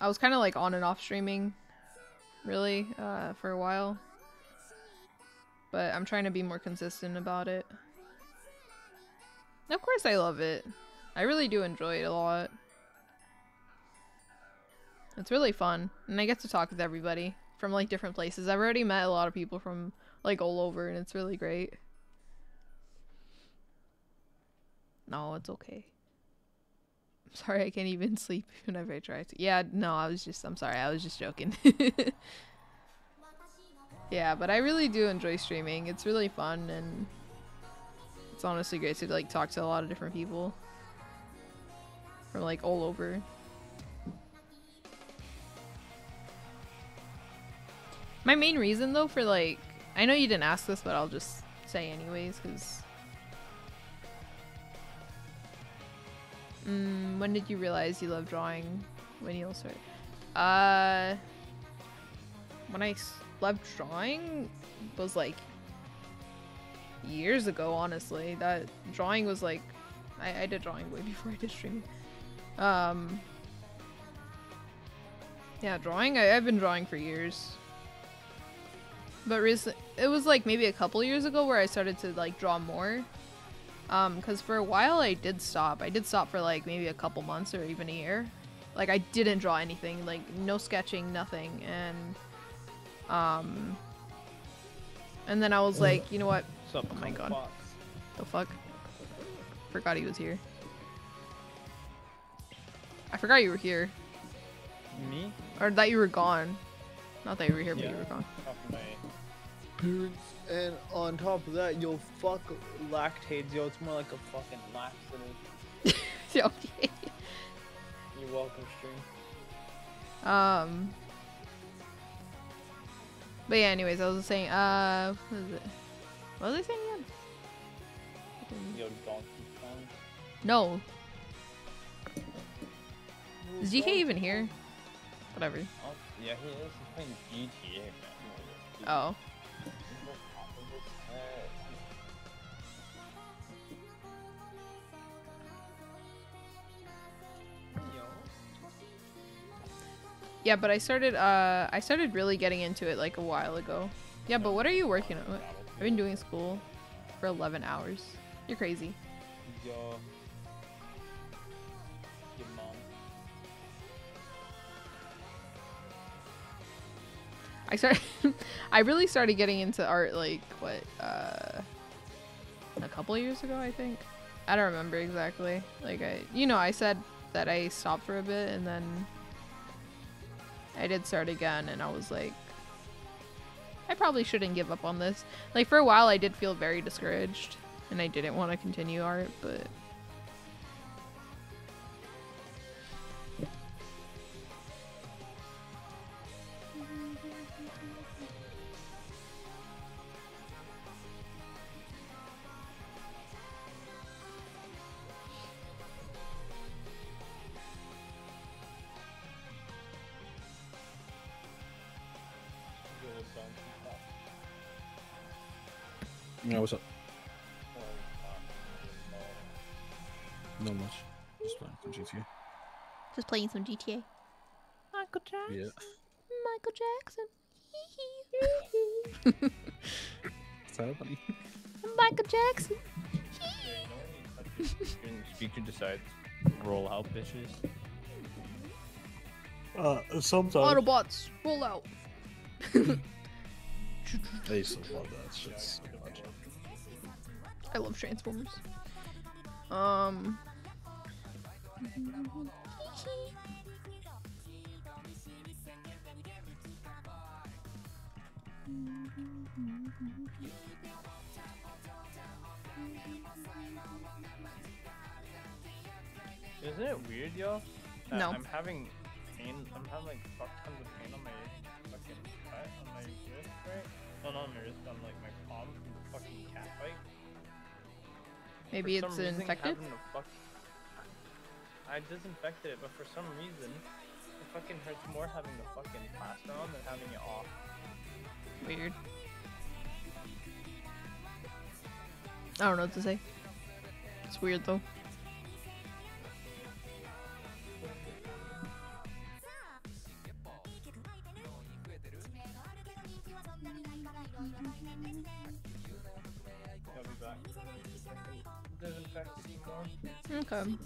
I was kind of like on and off streaming, really, for a while. But I'm trying to be more consistent about it. Of course I love it. I really do enjoy it a lot. It's really fun. And I get to talk with everybody from like different places. I've already met a lot of people from like all over and it's really great. No, it's okay. I'm sorry I can't even sleep whenever I try to. Yeah, no, I'm sorry, I was just joking. Yeah, but I really do enjoy streaming. It's really fun and it's honestly great to like talk to a lot of different people from like all over. My main reason though for like, I know you didn't ask this, but I'll just say anyways, because when did you realize you love drawing? When you started? When I loved drawing was like years ago, honestly. That drawing was like, I did drawing way before I did streaming. Yeah, drawing, I've been drawing for years. But recently, it was like maybe a couple years ago where I started to like draw more. Cause for a while I did stop. I did stop for like maybe a couple months or even a year. Like I didn't draw anything, like no sketching, nothing. And then I was like, you know what? Oh my god. Fox. The fuck? Forgot he was here. I forgot you were here. Me? Or that you were gone. Not that you were here, but yeah, you were gone. And on top of that, yo, fuck lactates, yo. It's more like a fucking laxative. Okay. You're welcome, stream. But yeah, anyways, I was just saying, what was it? What was I saying again? Yo, Donkey Kong. No. Is DK even here? Whatever. Oh, yeah, he is. He's playing GTA, man. Oh. Yeah, but I started really getting into it like a while ago. Yeah, but what are you working on? I've been doing school for 11 hours. You're crazy. Yo. Your mom. I really started getting into art like what, a couple years ago, I think. I don't remember exactly. Like you know, I said that I stopped for a bit and then I did start again and I was like, I probably shouldn't give up on this. Like for a while I did feel very discouraged and I didn't want to continue art, but yeah, what's up? Not much. Just playing some GTA. Just playing some GTA. Michael Jackson. Yeah. Michael Jackson. Is that funny? Michael Jackson. Speaker decides roll out, bitches. Sometimes. Autobots, roll out. I used to love that shit. I love Transformers. Isn't it weird, y'all? No. I'm having pain. I'm having like fuck tons of pain on my fucking butt, on my wrist, right? No, not on my wrist, on like my palm from the fucking cat fight. Maybe it's infected? I disinfected it, but for some reason, it fucking hurts more having the fucking plaster on than having it off. Weird. I don't know what to say. It's weird though. I'll be back. Disinfected. welcome.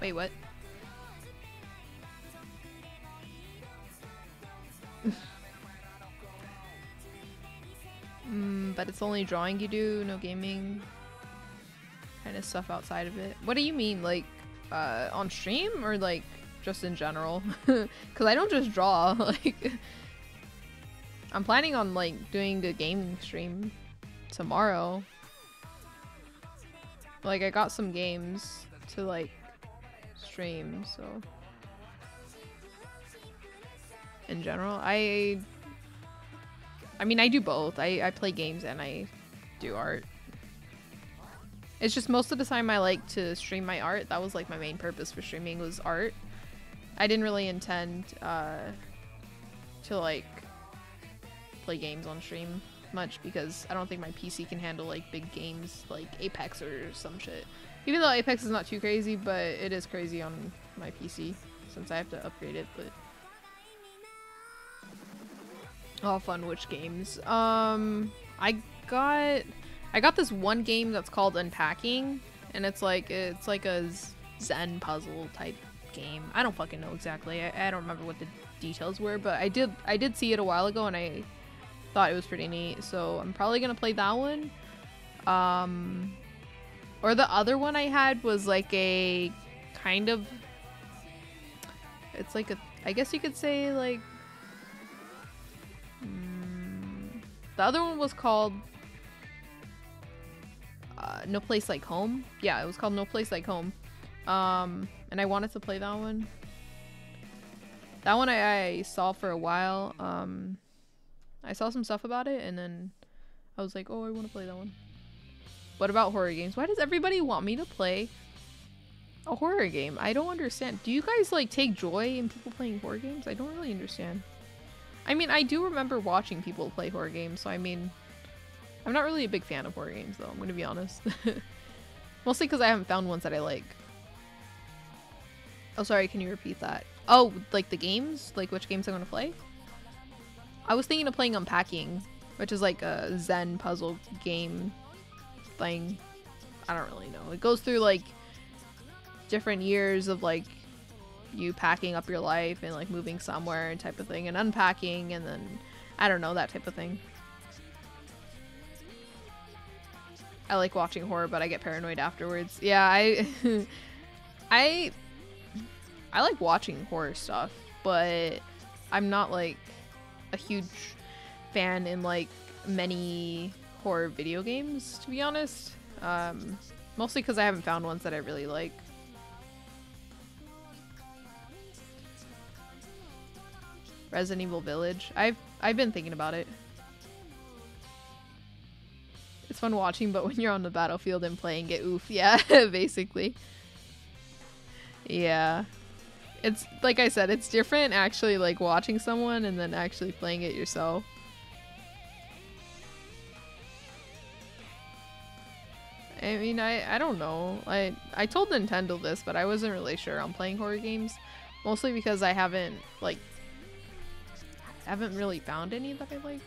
Wait, what? But it's only drawing you do, no gaming kind of stuff outside of it. What do you mean, like on stream or like just in general? Because I don't just draw. Like, I'm planning on like doing a gaming stream tomorrow. Like, I got some games to like stream, so in general I mean I do both. I play games and I do art. It's just most of the time I like to stream my art. That was like my main purpose for streaming, was art. I didn't really intend to like play games on stream much, because I don't think my PC can handle like big games like Apex or some shit. Even though Apex is not too crazy, but it is crazy on my PC since I have to upgrade it, but... I'll fund which games. I got this one game that's called Unpacking, and it's like a Zen puzzle type game. I don't fucking know exactly. I don't remember what the details were, but I did see it a while ago and I thought it was pretty neat, so I'm probably gonna play that one. Or the other one I had was like a kind of, it's like a, I guess you could say like, the other one was called No Place Like Home. Yeah, it was called No Place Like Home. And I wanted to play that one. That one I saw for a while. I saw some stuff about it and then I was like, oh, I want to play that one. What about horror games? Why does everybody want me to play a horror game? I don't understand. Do you guys like take joy in people playing horror games? I don't really understand. I mean, I do remember watching people play horror games, so I mean, I'm not really a big fan of horror games though, I'm gonna be honest. Mostly because I haven't found ones that I like. Oh, sorry, can you repeat that? Oh, like the games? Like which games I'm gonna play? I was thinking of playing Unpacking, which is like a Zen puzzle game thing. I don't really know. It goes through like different years of like you packing up your life and like moving somewhere and type of thing, and unpacking, and then I don't know, that type of thing. I like watching horror, but I get paranoid afterwards. Yeah, I like watching horror stuff, but I'm not like a huge fan in like many horror video games, to be honest. Mostly because I haven't found ones that I really like. Resident Evil Village. I've been thinking about it. It's fun watching, but when you're on the battlefield and playing it, oof. Yeah, basically. Yeah. It's, like I said, it's different actually like watching someone and then actually playing it yourself. I mean, I don't know. I told Nintendo this, but I wasn't really sure on playing horror games. Mostly because I haven't, like... haven't really found any that I like.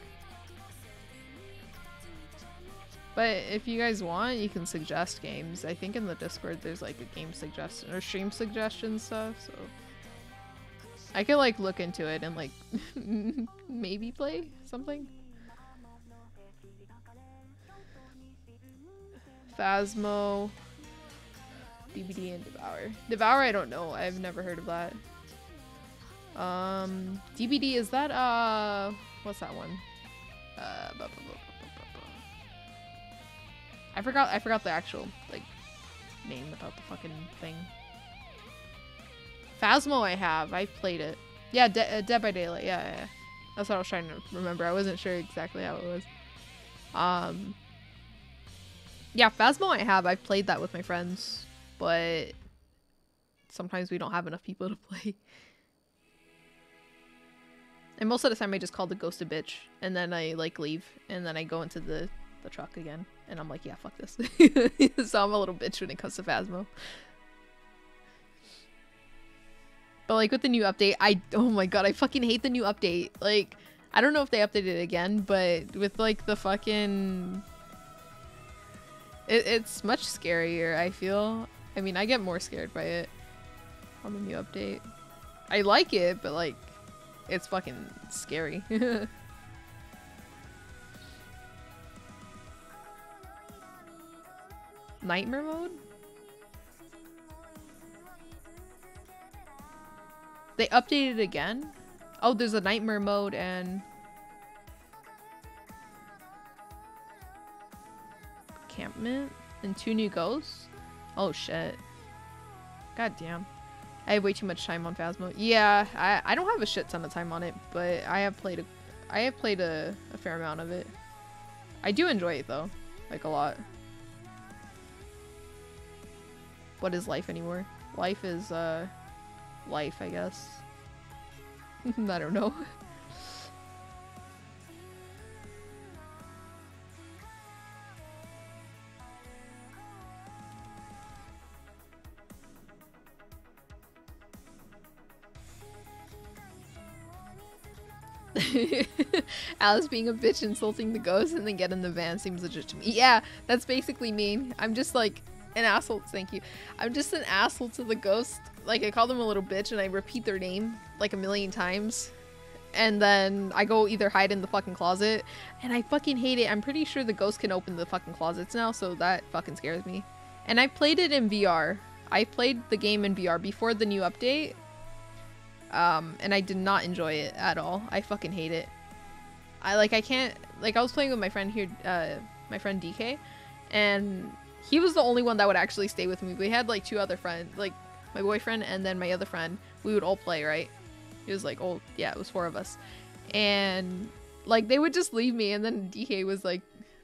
But if you guys want, you can suggest games. I think in the Discord there's like a game suggestion or stream suggestion stuff, so... I could like look into it and like maybe play something. Phasmo, DVD, and Devour. Devour, I don't know. I've never heard of that. DVD, is that, what's that one? I forgot the actual, like, name about the fucking thing. Phasmo I've played it. Yeah, Dead by Daylight, yeah. That's what I was trying to remember. I wasn't sure exactly how it was. Yeah, Phasmo I've played that with my friends. but sometimes we don't have enough people to play. And most of the time I just call the ghost a bitch, and then I like leave, and then I go into the truck again, and I'm like, yeah, fuck this. So I'm a little bitch when it comes to Phasmo. But like with the new update, oh my god, I fucking hate the new update. Like, I don't know if they updated it again, but with like the fucking... It's much scarier, I feel. I mean, I get more scared by it on the new update. I like it, but like, it's fucking scary. Nightmare mode? They updated it again? Oh, there's a nightmare mode and... encampment? And 2 new ghosts? Oh shit. God damn. I have way too much time on Phasmo. Yeah, I don't have a shit ton of time on it, but I have played a fair amount of it. I do enjoy it though. Like a lot. What is life anymore? Life is life, I guess. I don't know. Alice being a bitch, insulting the ghost, and then get in the van seems legit to me. Yeah, that's basically me. I'm just like an asshole. Thank you. I'm just an asshole to the ghost. Like, I call them a little bitch and I repeat their name like a million times, and then I go either hide in the fucking closet, and I fucking hate it. I'm pretty sure the ghost can open the fucking closets now, so that fucking scares me. And I played it in VR. I played the game in VR before the new update, and I did not enjoy it at all. I fucking hate it. I can't, like, I was playing with my friend here, my friend DK, and he was the only one that would actually stay with me. We had like 2 other friends, like my boyfriend and then my other friend. We would all play, right? It was like, oh yeah, it was 4 of us, and like they would just leave me, and then DK was like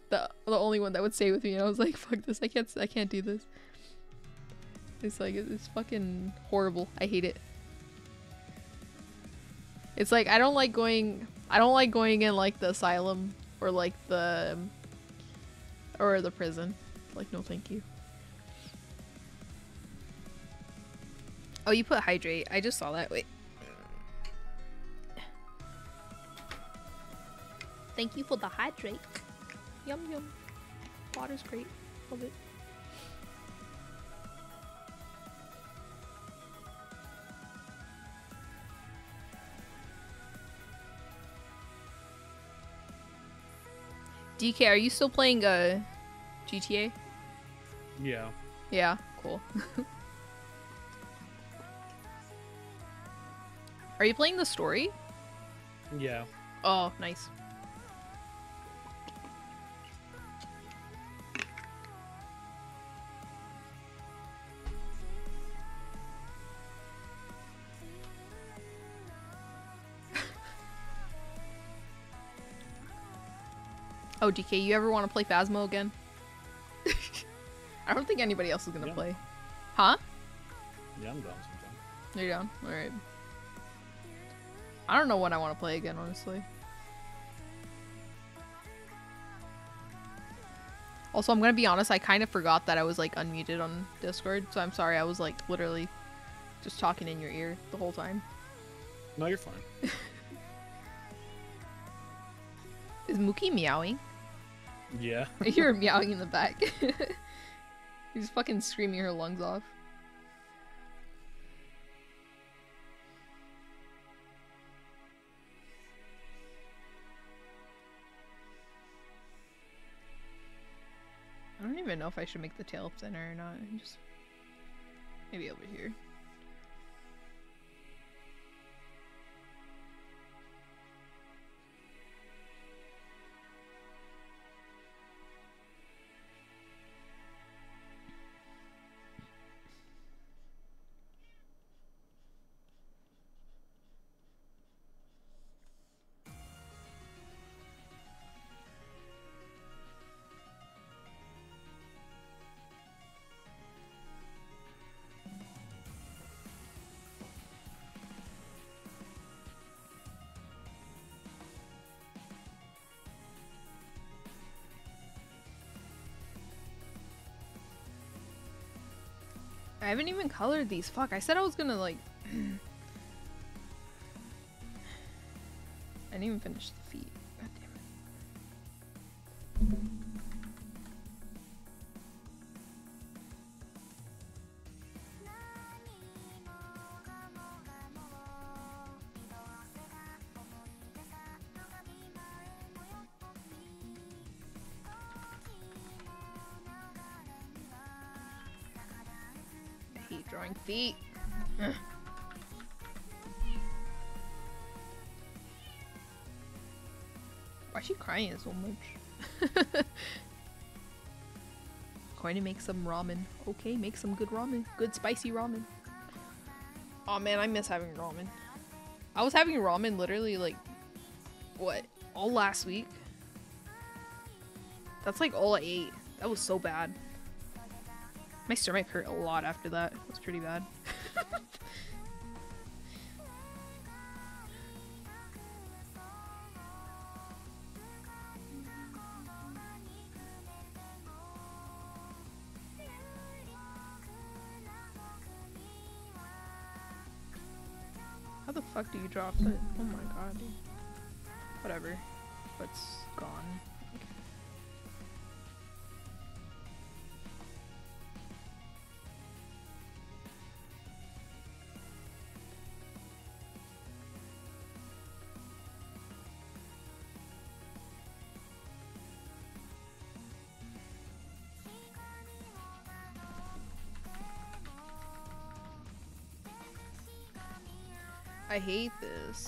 the only one that would stay with me, and I was like, fuck this, I can't do this. It's like, it's fucking horrible. I hate it. It's like, I don't like going in like the asylum or like the prison. Like, no thank you. Oh, you put hydrate. I just saw that. Wait. Thank you for the hydrate. Yum yum. Water's great. Love it. DK, are you still playing GTA? Yeah. Yeah, cool. Are you playing the story? Yeah. Oh, nice. Oh, DK, you ever want to play Phasmo again? I don't think anybody else is gonna play. Huh? Yeah, I'm down sometime. You're down? Alright. I don't know what I want to play again, honestly. Also, I'm gonna be honest, I kind of forgot that I was like unmuted on Discord, so I'm sorry, I was like literally just talking in your ear the whole time. No, you're fine. Is Mookie meowing? Yeah. I hear him meowing in the back. He's fucking screaming her lungs off. I don't even know if I should make the tail thinner or not. Just maybe over here. I haven't even colored these. Fuck, I said I was gonna like... I didn't even finish the feet. God damn it. Feet. Ugh. Why is she crying so much? Going to make some ramen. Okay, make some good ramen. Good spicy ramen. Oh man, I miss having ramen. I was having ramen literally like, what, all last week? That's like all I ate. That was so bad. My stomach hurt a lot after that. It was pretty bad. How the fuck do you drop it? Oh my god. Whatever. What's gone? I hate this.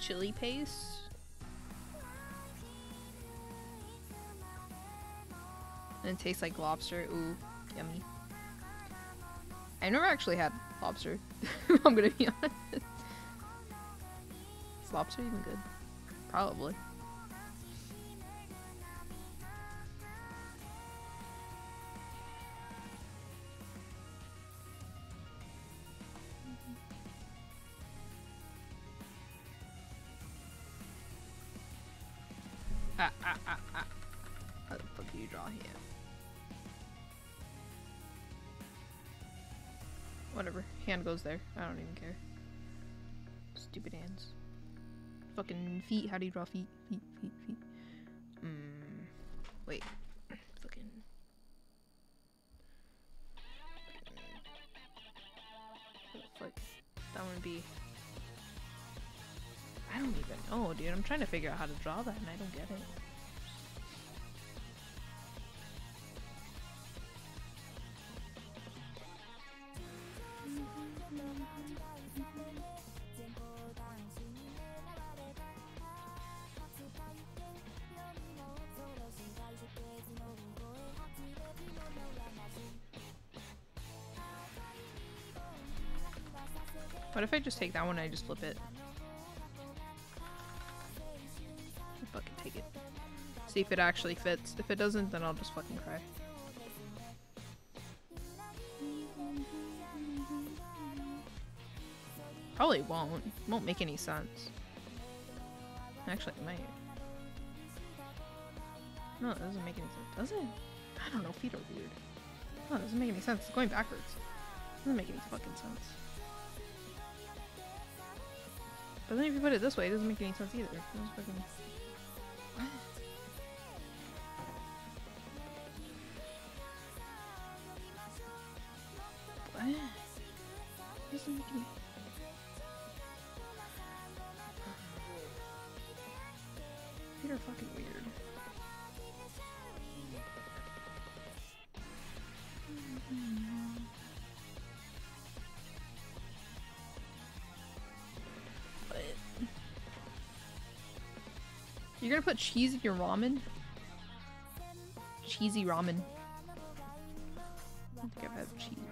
Chili paste? And it tastes like lobster. Ooh, yummy. I've never actually had lobster. I'm gonna be honest. Is lobster even good? Probably. Goes there. I don't even care. Stupid hands. Fucking feet. How do you draw feet? Feet. Wait. Fucking. Fuck. That one be. I don't even know, dude. I'm trying to figure out how to draw that and I don't get it. What if I just take that one and I just flip it? I'll fucking take it. See if it actually fits. If it doesn't, then I'll just fucking cry. Probably won't. Won't make any sense. Actually, it might. No, it doesn't make any sense. Does it? I don't know. Feet are weird. No, it doesn't make any sense. It's going backwards. It doesn't make any fucking sense. But then if you put it this way, it doesn't make any sense either. It's fucking... What? What? It doesn't make any... These are fucking weird. You're gonna put cheese in your ramen? Cheesy ramen. I don't think I've had cheese ramen.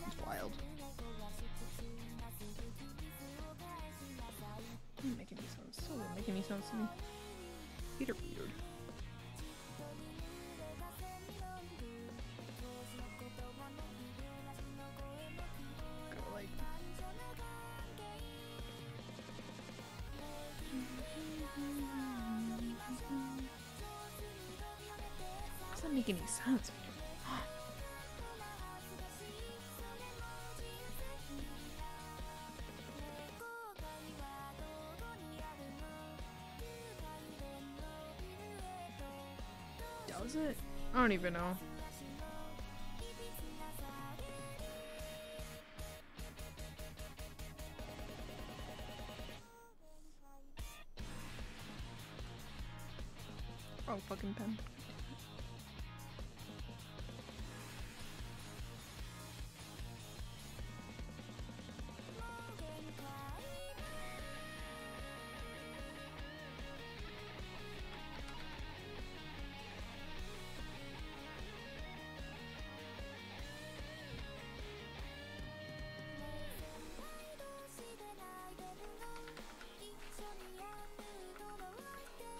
Sounds wild. You're making me sound so, Peter weird. Gotta like. It's not making any sounds. Does it? I don't even know. Oh, fucking pen.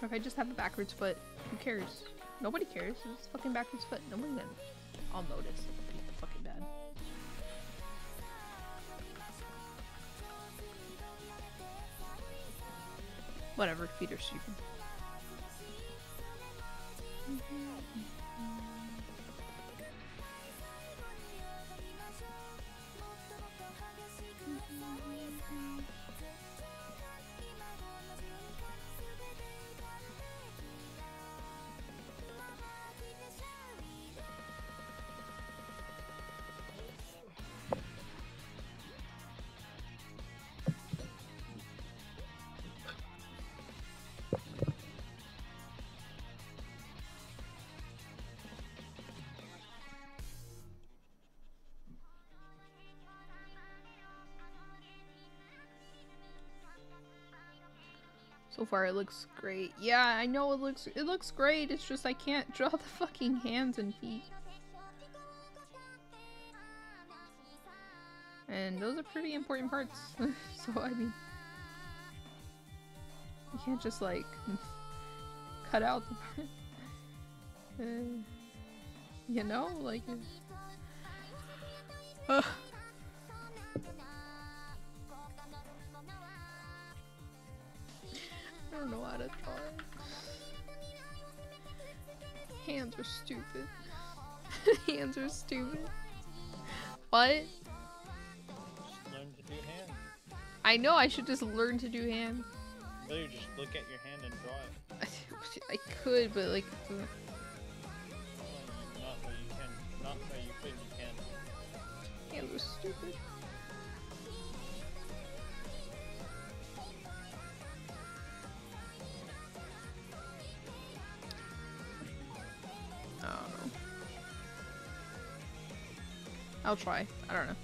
If I just have a backwards foot, who cares? Nobody cares. It's fucking backwards foot. Nobody then. I'll notice. It'll be fucking bad. Whatever. Feet are stupid. So far it looks great. Yeah, I know it looks great. It's just I can't draw the fucking hands and feet. And those are pretty important parts. So I mean, you can't just like cut out the part. You know, like I don't know how to draw it. Hands are stupid. Hands are stupid. What? Just learn to do hands. I know, I should just learn to do hands. Better just look at your hand and draw it. I could, but like... Not where you can. Not where you could, you can. Hands are stupid. I'll try. I don't know.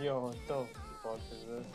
Yo, what the fuck is this?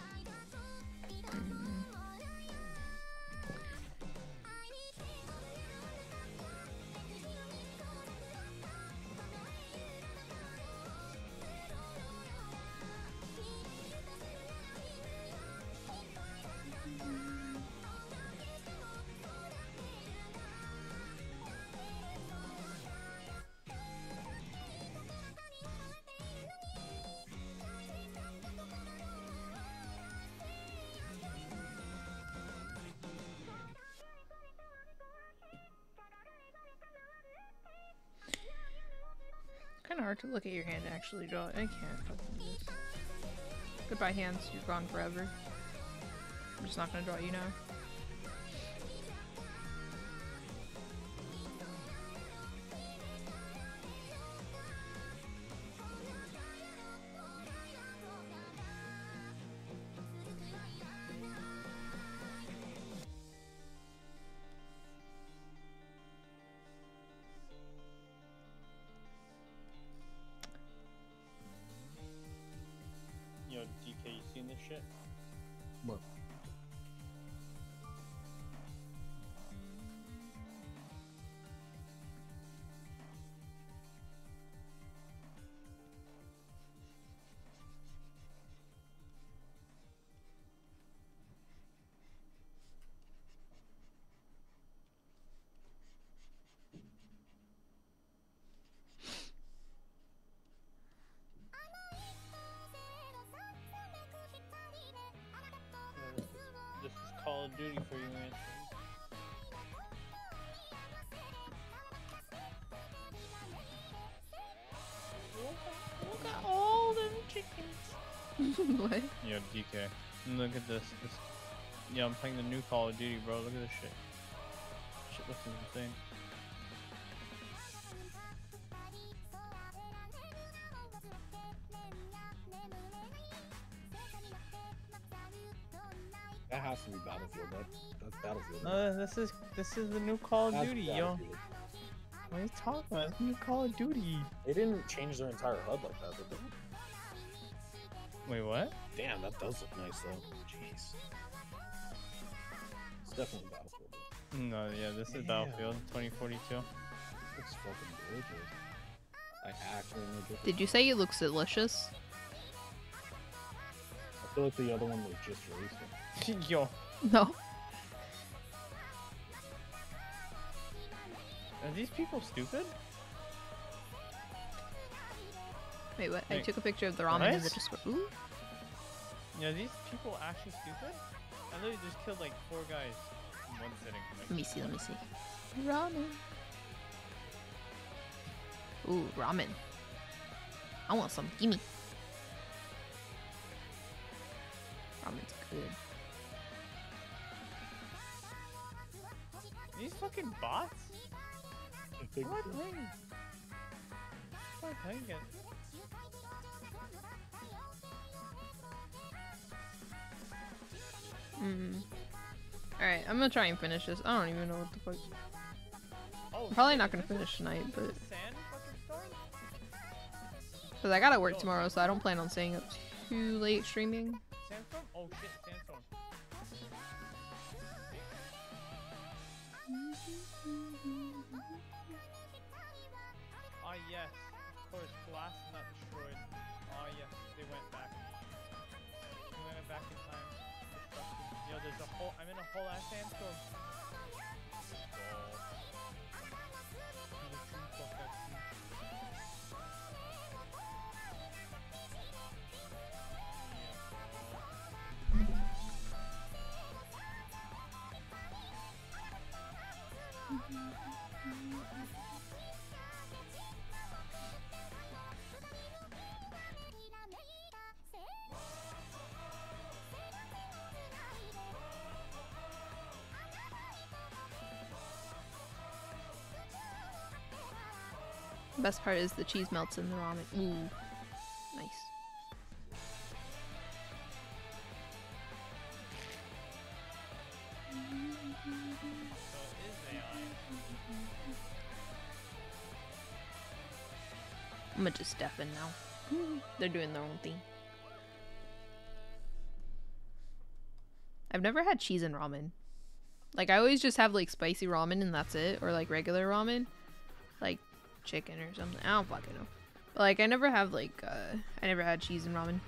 Hard to look at your hand and actually draw it. I can't fucking do this. Goodbye, hands. You're gone forever. I'm just not gonna draw you now. Yo, DK, you seen this shit? What? Call of Duty for you, man. Look at all them chickens. What? Yo, DK. Look at this. Yeah, I'm playing the new Call of Duty, bro. Look at this shit. Shit looks insane. That has to be Battlefield, that's Battlefield. This is the new Call of Duty, yo. What are you talking about? It's new Call of Duty. They didn't change their entire HUD like that, did they? Wait, what? Damn, that does look nice, though. Jeez. It's definitely Battlefield. Though. No, yeah, this is Battlefield 2042. This looks fucking delicious. I actually know. Did you say it looks delicious? I feel like the other one was just released. Yo. No. Are these people stupid? Wait, what? Wait. I took a picture of the ramen in the Discord. Ooh. Yeah, are these people actually stupid? I literally just killed like 4 guys in one sitting. Like, let me see. Ramen. Ooh, ramen. I want some. Gimme. Ramen's good. These fucking bots? What so. What playing it? Alright, I'm gonna try and finish this. I don't even know what the fuck. Oh, I'm probably not gonna finish tonight, but... Because I gotta work tomorrow, so I don't plan on staying up too late streaming. Sandstorm? Oh shit, sandstorm. Ah yes, of course, glass not destroyed. Ah yes, they went back. They went back in time. Yo, there's a whole- I'm in a whole ass sandstorm. Best part is the cheese melts in the ramen. Ooh. Nice. I'm gonna just step in now. They're doing their own thing. I've never had cheese and ramen. Like, I always just have, like, spicy ramen and that's it. Or, like, regular ramen. Like, chicken or something. I don't fucking know. But, like, I never have, like, I never had cheese and ramen.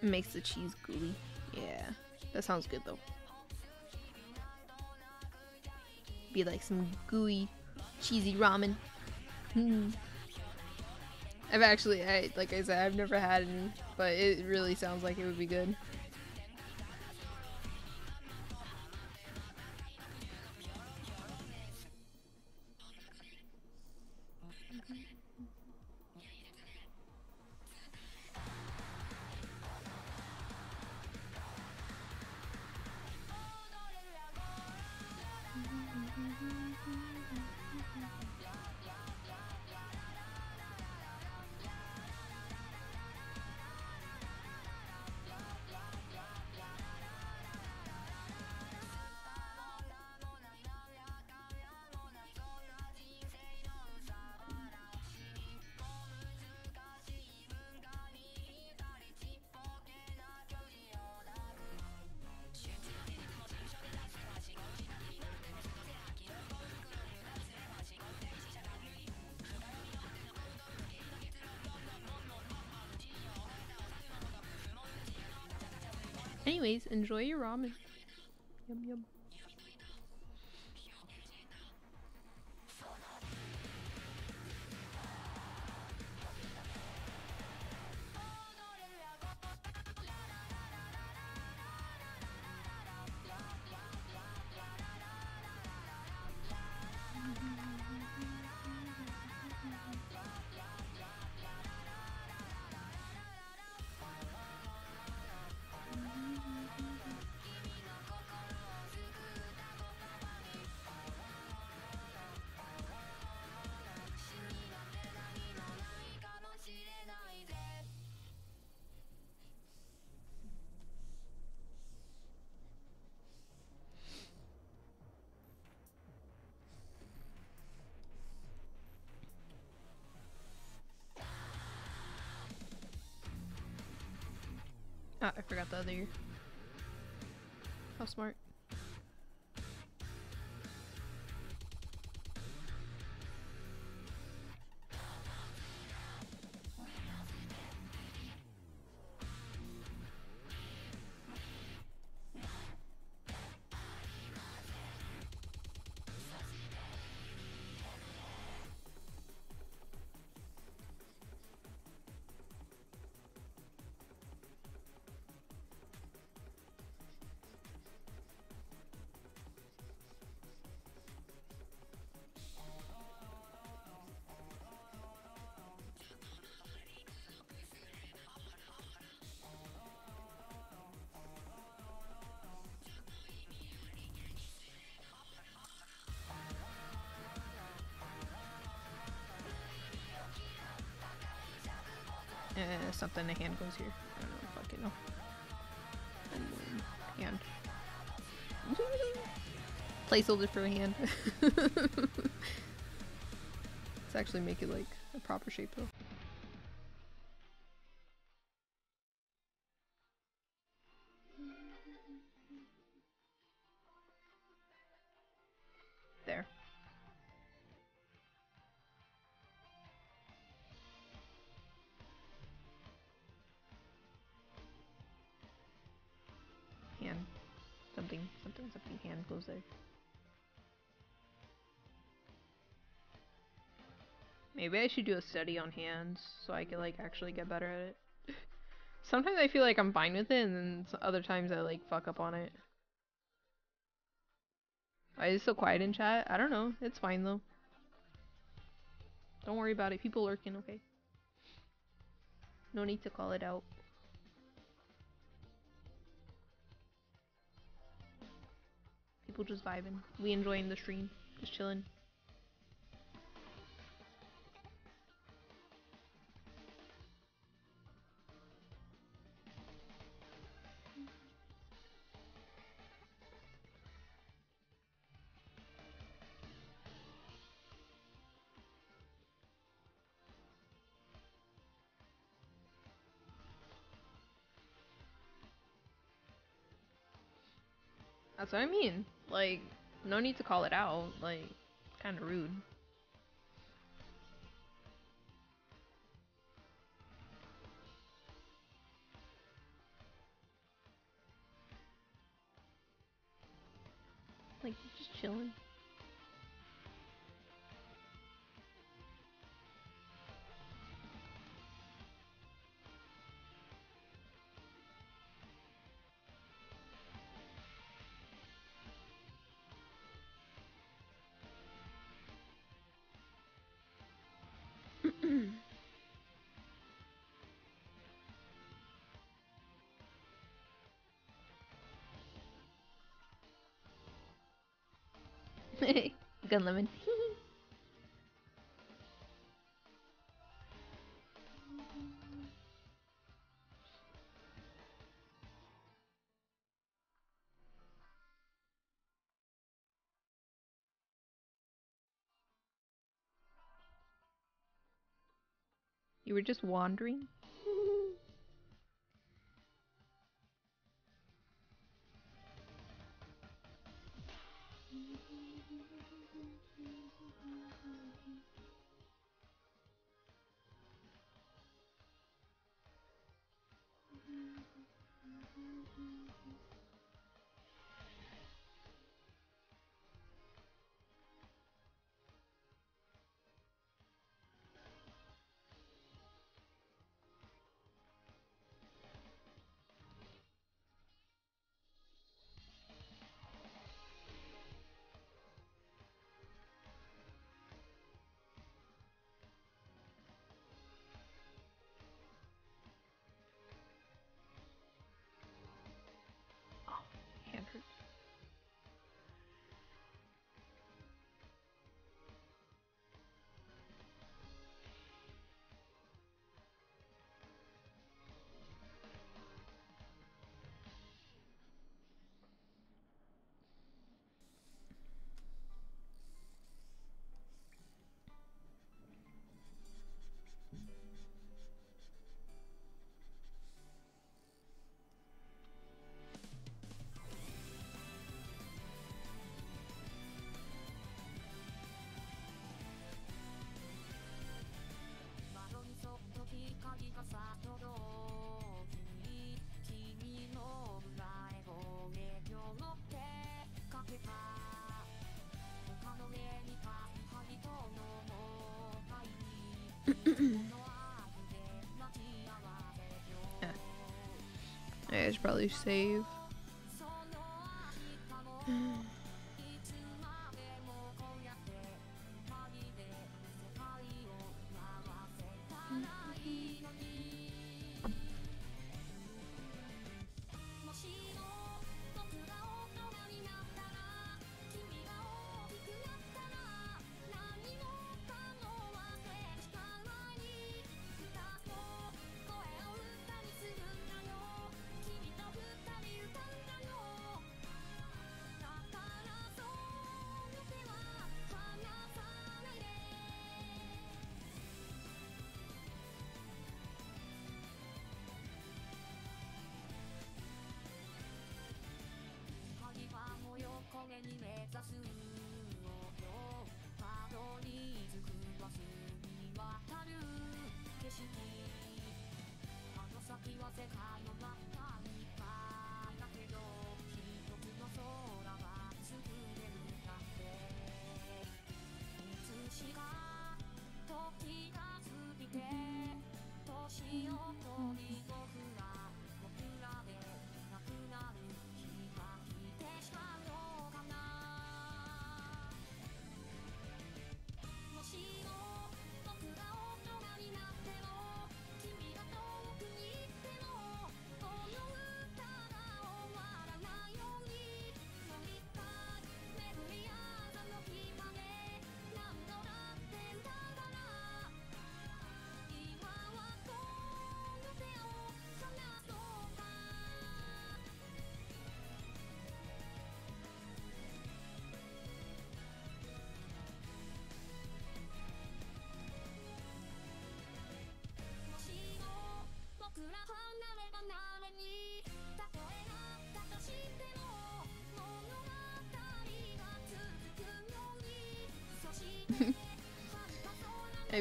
Makes the cheese gooey. Yeah, that sounds good though. Be like some gooey, cheesy ramen. I've actually, like I said, I've never had any, but it really sounds like it would be good. Anyways, enjoy your ramen. Yum yum. Ah, I forgot the other ear. How smart. Something, the hand goes here. I don't know, fucking know. Hand. Placeholder for a hand. Let's actually make it like a proper shape though. Maybe I should do a study on hands so I can like actually get better at it. Sometimes I feel like I'm fine with it, and then other times I like fuck up on it. Why is it so quiet in chat? I don't know. It's fine though. Don't worry about it. People lurking, okay? No need to call it out. People just vibing. We enjoying the stream. Just chilling. That's what I mean. Like, no need to call it out. Like, kinda rude. Like, just chilling. Gun lemon. You were just wandering? I should probably save. I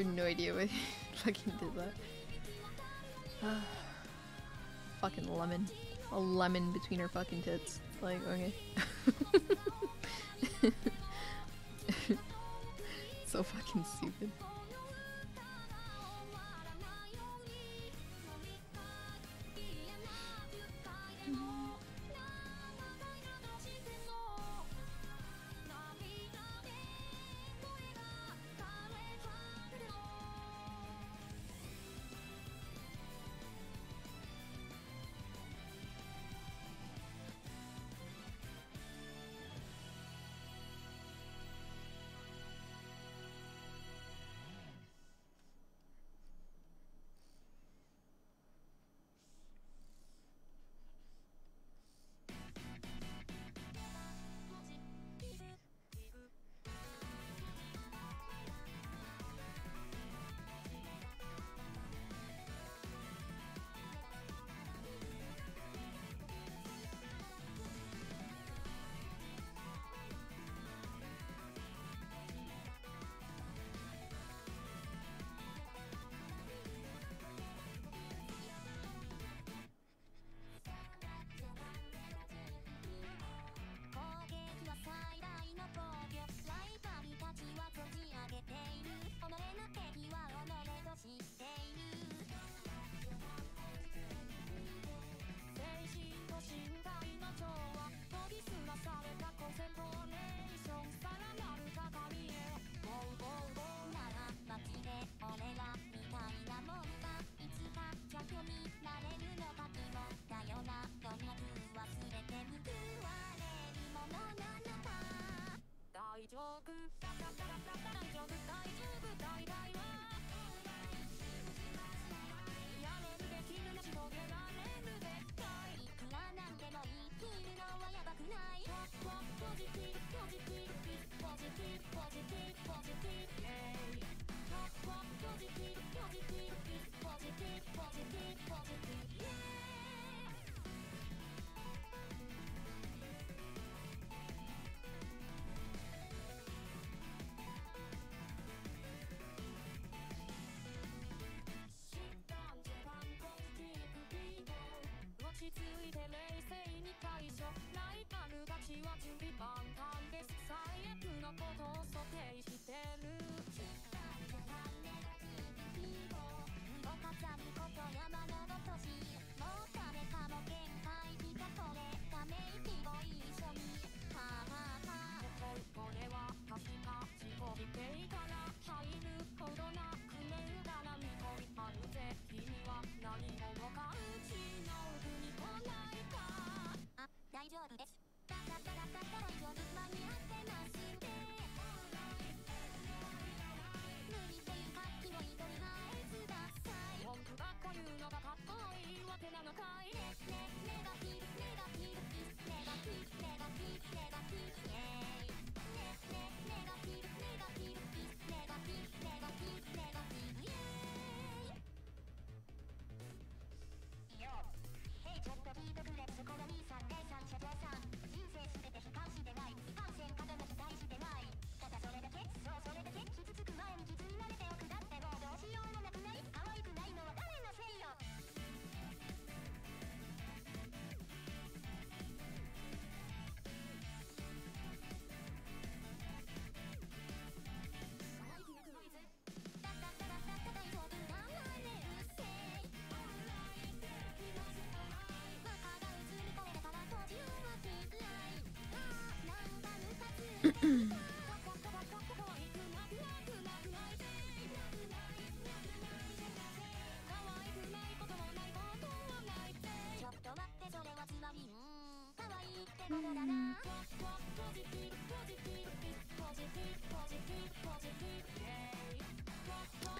have no idea what fucking did that. Fucking lemon. A lemon between her fucking tits. Like, okay. So fucking stupid.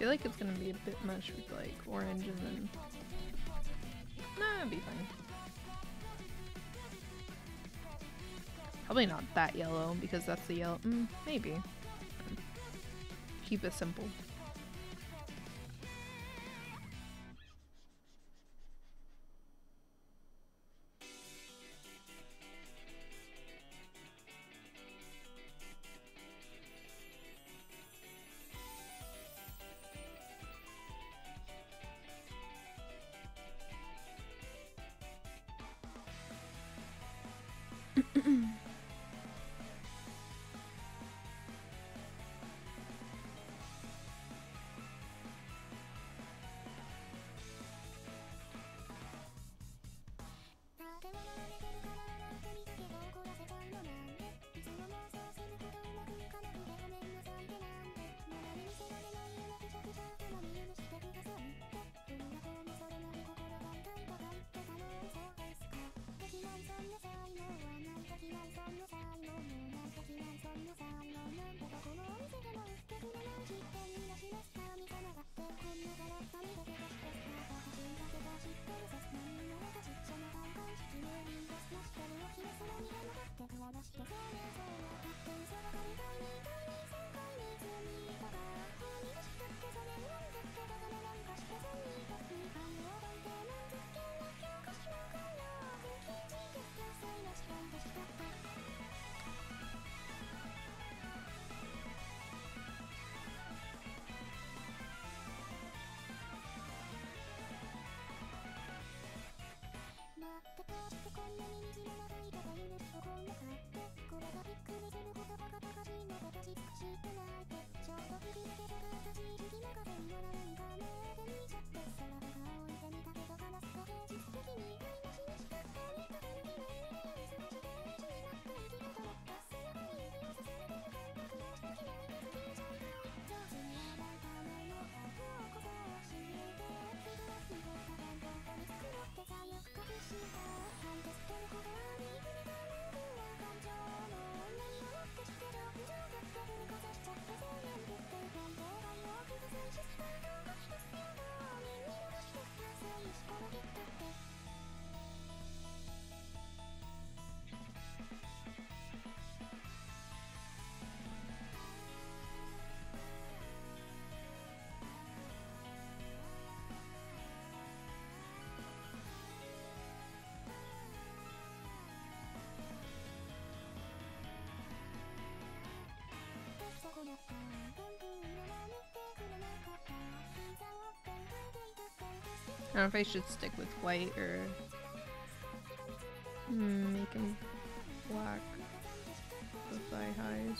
I feel like it's gonna be a bit much with like orange and then nah, it'll be fine. Probably not that yellow because that's the yellow. Maybe. Keep it simple. I don't know if I should stick with white or make him black with thigh highs.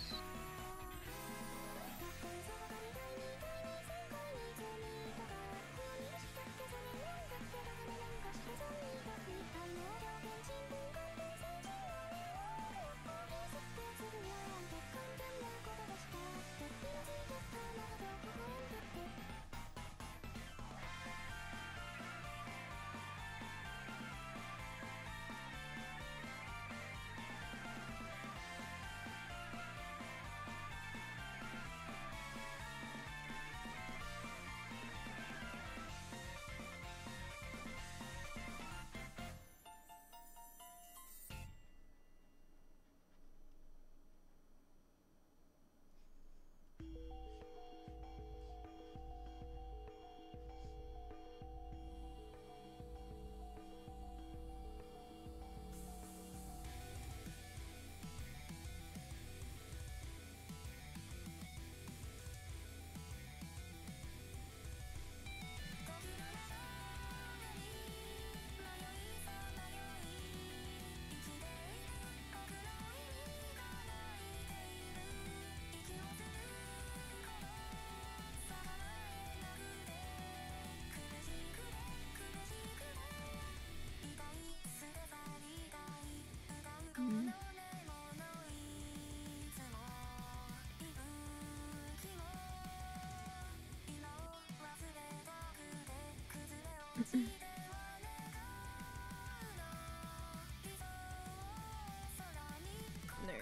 There.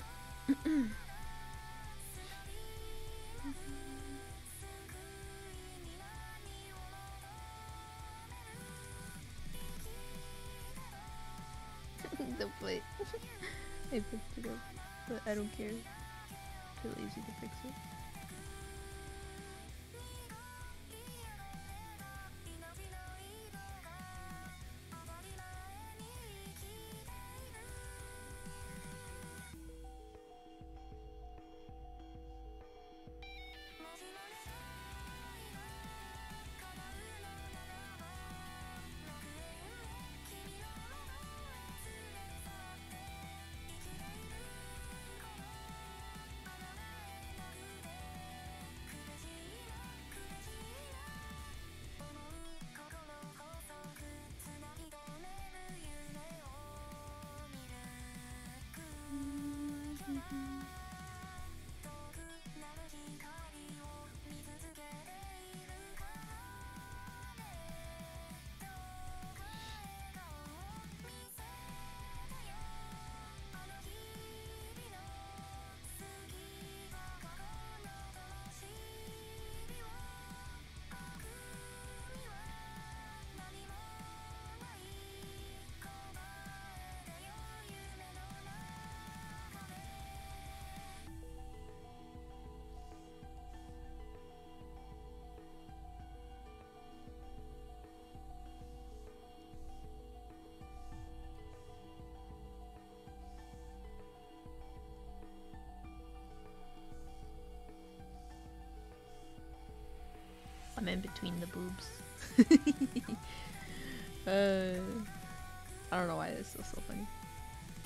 The plate. I picked it up, but I don't care. Too lazy to fix it. I'm in between the boobs. I don't know why this is so funny.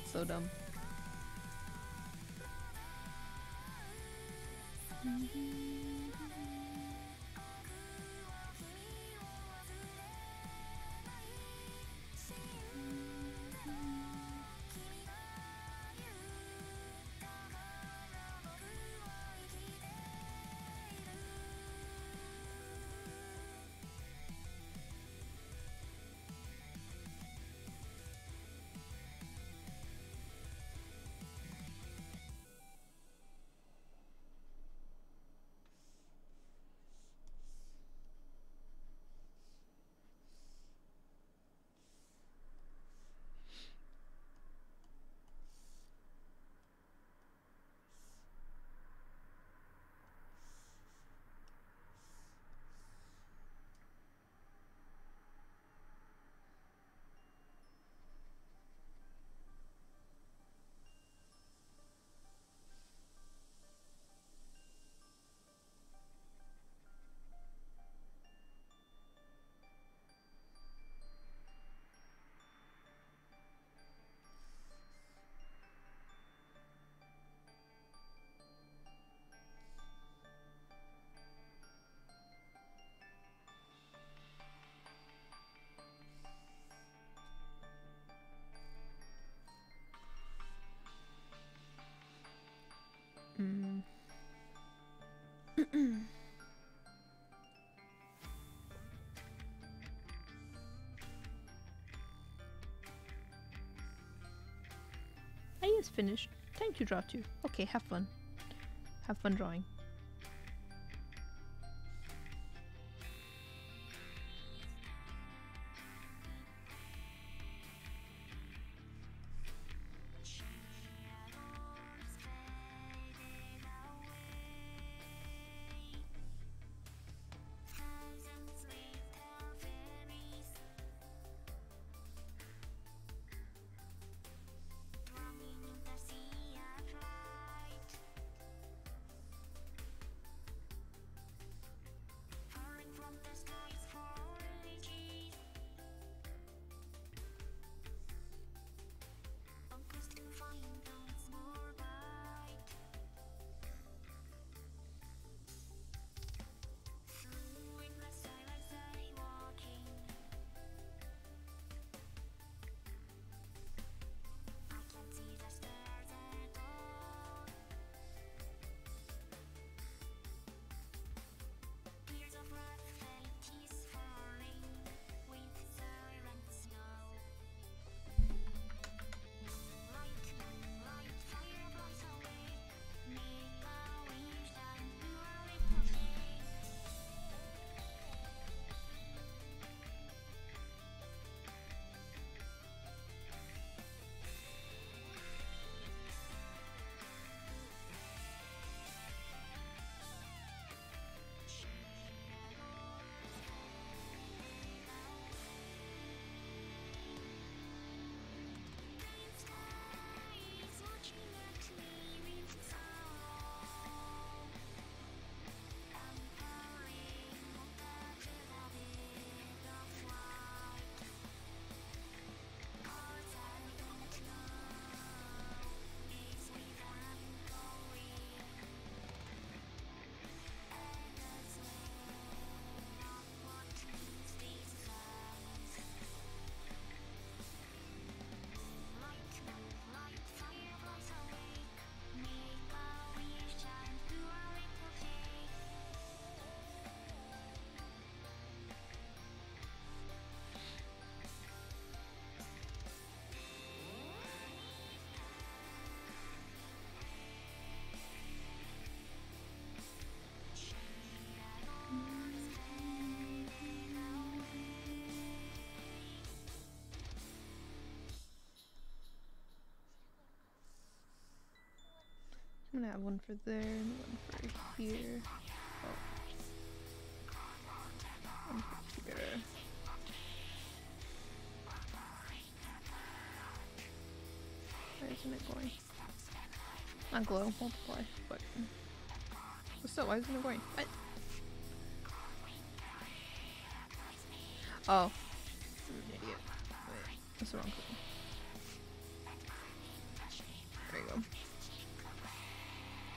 It's so dumb. is finished. Thank you, Draw 2. Okay, have fun. Have fun drawing. I'm gonna have one for there and one for here. Oh. One for here. Where isn't it going? Not glow, multiply, but still, why isn't it going? What? Oh. I'm an idiot. Wait, that's the wrong code.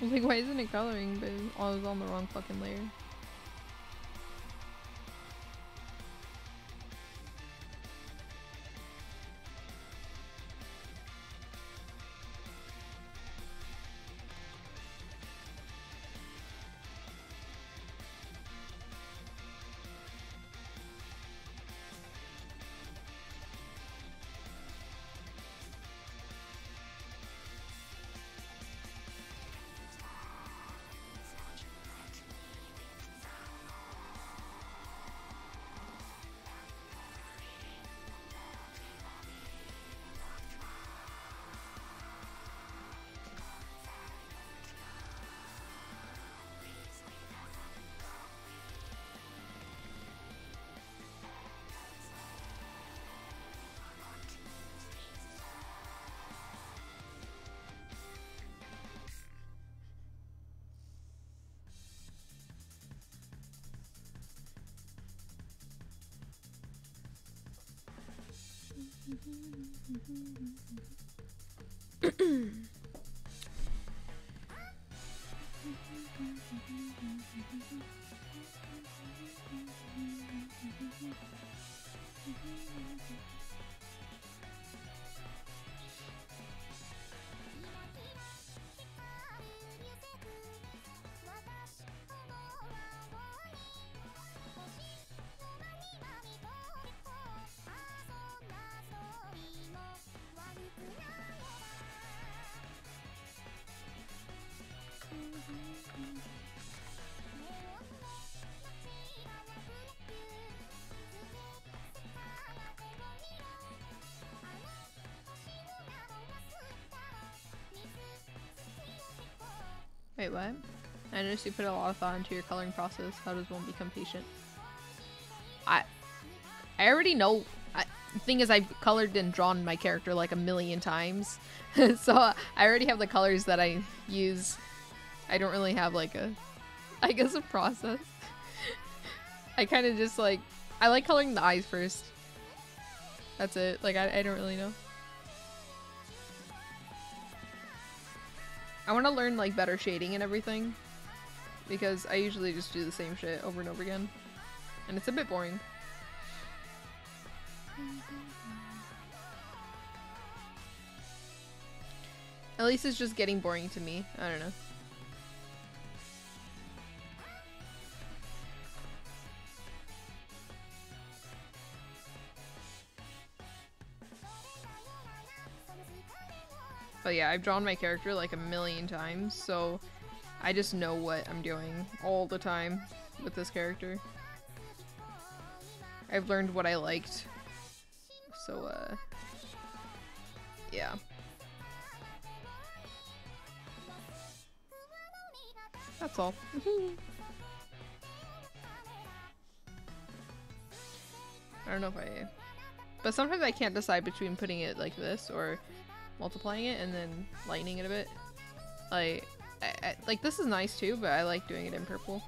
I was like, why isn't it coloring? But I was on the wrong fucking layer. Wait, what? I noticed you put a lot of thought into your coloring process. How does one become patient? I already know. The thing is, I've colored and drawn my character like a million times. So I already have the colors that I use. I don't really have like a, I guess, a process. I kind of just like, I like coloring the eyes first. That's it. Like, I don't really know. I want to learn like better shading and everything, because I usually just do the same shit over and over again, and it's a bit boring. At least it's just getting boring to me. I don't know. But yeah, I've drawn my character like a million times, so I just know what I'm doing all the time with this character. I've learned what I liked. So, yeah. That's all. I don't know if I... But sometimes I can't decide between putting it like this or multiplying it and then lightening it a bit. Like, like this is nice too, but I like doing it in purple.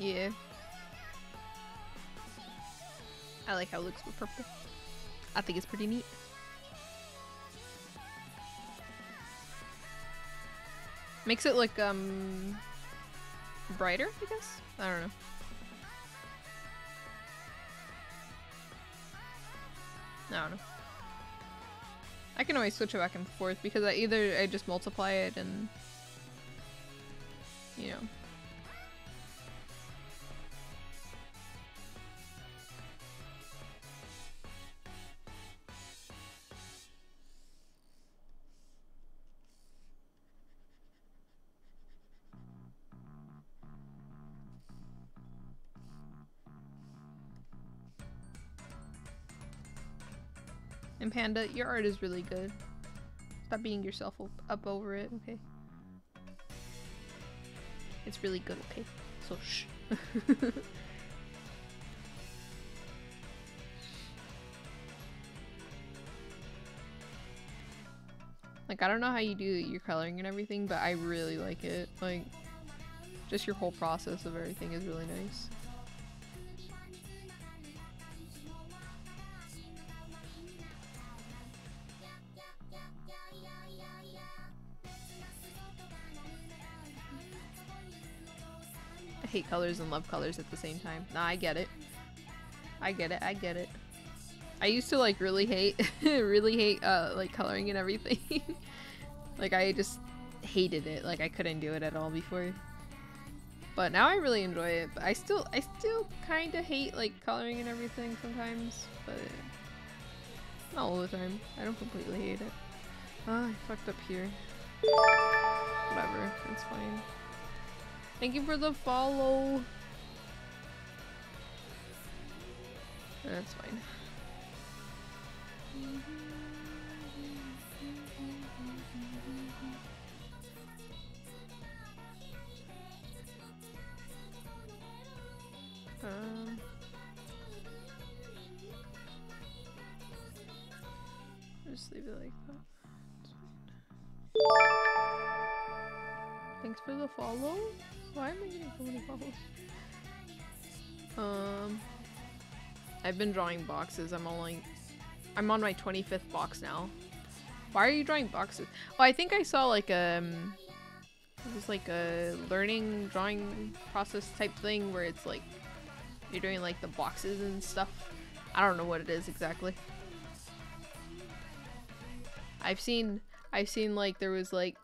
Yeah. I like how it looks with purple. I think it's pretty neat. Makes it look, brighter, I guess? I don't know. I don't know. I can always switch it back and forth because I just multiply it and, you know. And Panda, your art is really good. Stop beating yourself up over it, okay? It's really good, okay? So shh. Like, I don't know how you do your coloring and everything, but I really like it. Like, just your whole process of everything is really nice. Hate colors and love colors at the same time. Nah, I get it. I get it. I get it. I used to like really hate, like coloring and everything. Like I just hated it. Like I couldn't do it at all before. But now I really enjoy it. But I still kind of hate like coloring and everything sometimes. But not all the time. I don't completely hate it. Ah, I fucked up here. Whatever. It's fine. Thank you for the follow. That's fine. Just leave it like that. That's fine. Thanks for the follow. Why am I getting so many bubbles? I've been drawing boxes. I'm on my 25th box now. Why are you drawing boxes? Oh, I think I saw like it was like a learning drawing process type thing where it's like you're doing like the boxes and stuff. I don't know what it is exactly. I've seen like there was like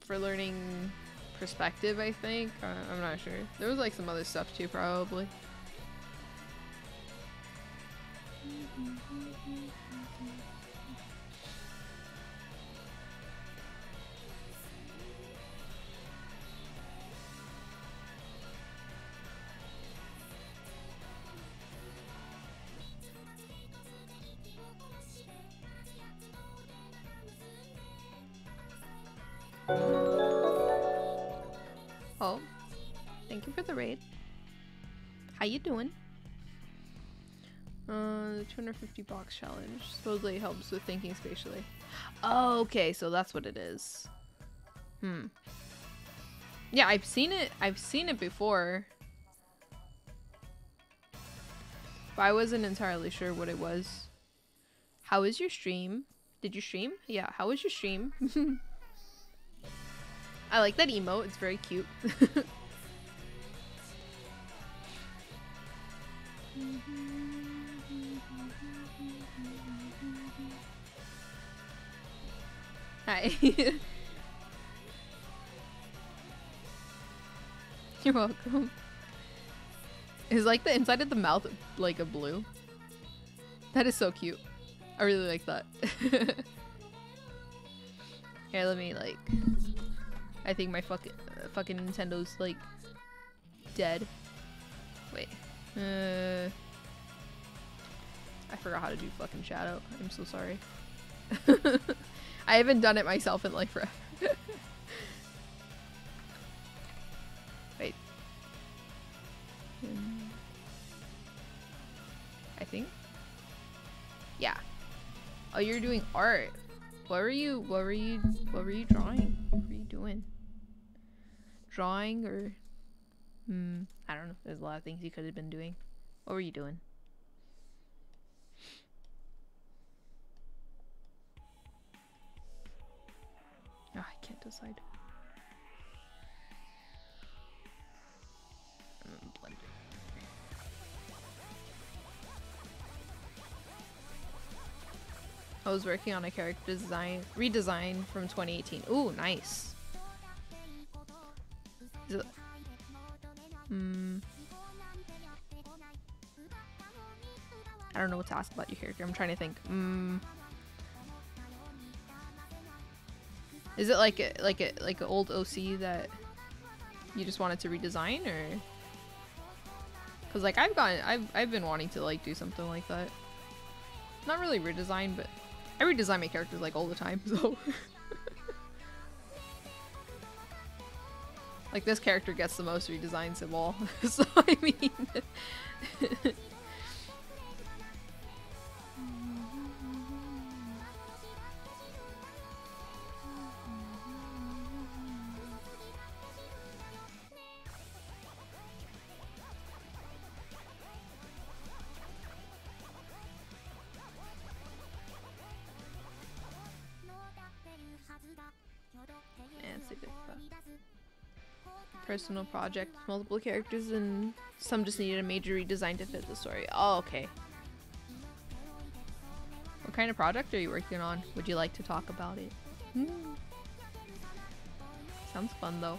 for learning perspective, I think. I'm not sure. There was like some other stuff too, probably. rate. How you doing? The 250 box challenge supposedly helps with thinking spatially. Oh, okay, so that's what it is. Hmm. Yeah, I've seen it before. But I wasn't entirely sure what it was. How is your stream? Did you stream? Yeah, how was your stream? I like that emote, it's very cute. Hi. You're welcome. Is like the inside of the mouth like a blue? That is so cute. I really like that. Here, let me like... I think my fucking Nintendo's like... dead. Wait. I forgot how to do fucking shadow. I'm so sorry. I haven't done it myself in like forever. Wait. I think? Yeah. Oh, you're doing art. What were you drawing? What were you doing? Drawing or... I don't know. There's a lot of things you could have been doing. What were you doing? Oh, I can't decide. Blender. I was working on a character design redesign from 2018. Ooh, nice. I don't know what to ask about your character. I'm trying to think. Is it like an old OC that you just wanted to redesign, or? Cause like I've been wanting to like do something like that. Not really redesign, but I redesign my characters like all the time, so. Like this character gets the most redesigns of all, so I mean. Personal project, multiple characters, and some just needed a major redesign to fit the story. Oh, okay. What kind of project are you working on? Would you like to talk about it? Sounds fun though.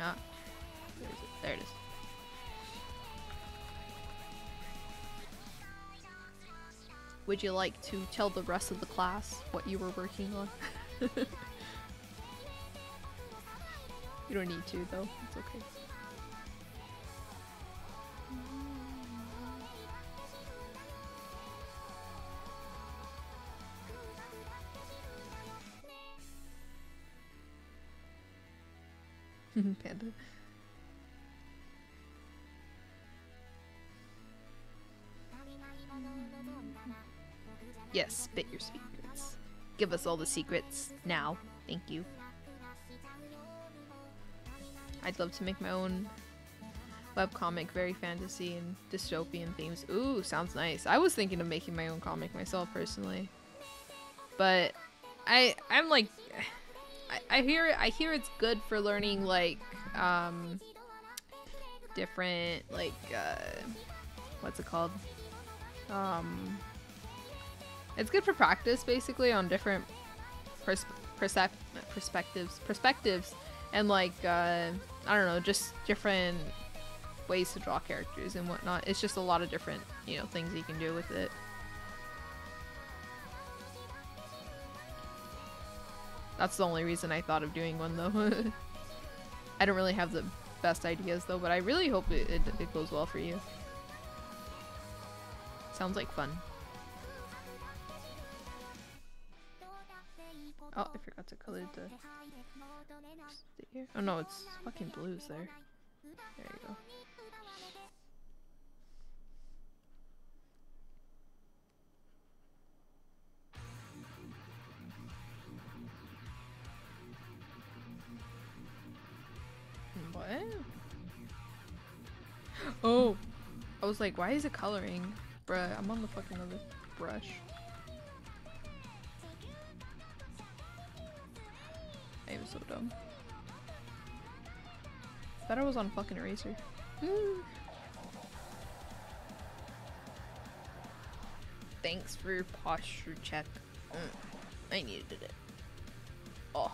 Ah, where is it? There it is. Would you like to tell the rest of the class what you were working on? You don't need to though, it's okay. Panda. Yes, spit your secrets. Give us all the secrets now. Thank you. I'd love to make my own webcomic, very fantasy and dystopian themes. Ooh, sounds nice. I was thinking of making my own comic myself personally. But I'm like I hear it's good for learning like different like what's it called? It's good for practice basically on different perspectives. And like, I don't know, just different ways to draw characters and whatnot. It's just a lot of different, you know, things you can do with it. That's the only reason I thought of doing one though. I don't really have the best ideas though, but I really hope it goes well for you. Sounds like fun. Oh, I forgot to color the... Oh no, it's fucking blues there. There you go. What? Oh! I was like, why is it coloring? Bruh, I'm on the fucking other brush. I am so dumb. Thought I was on fucking eraser. Thanks for your posture check. I needed it. Oh.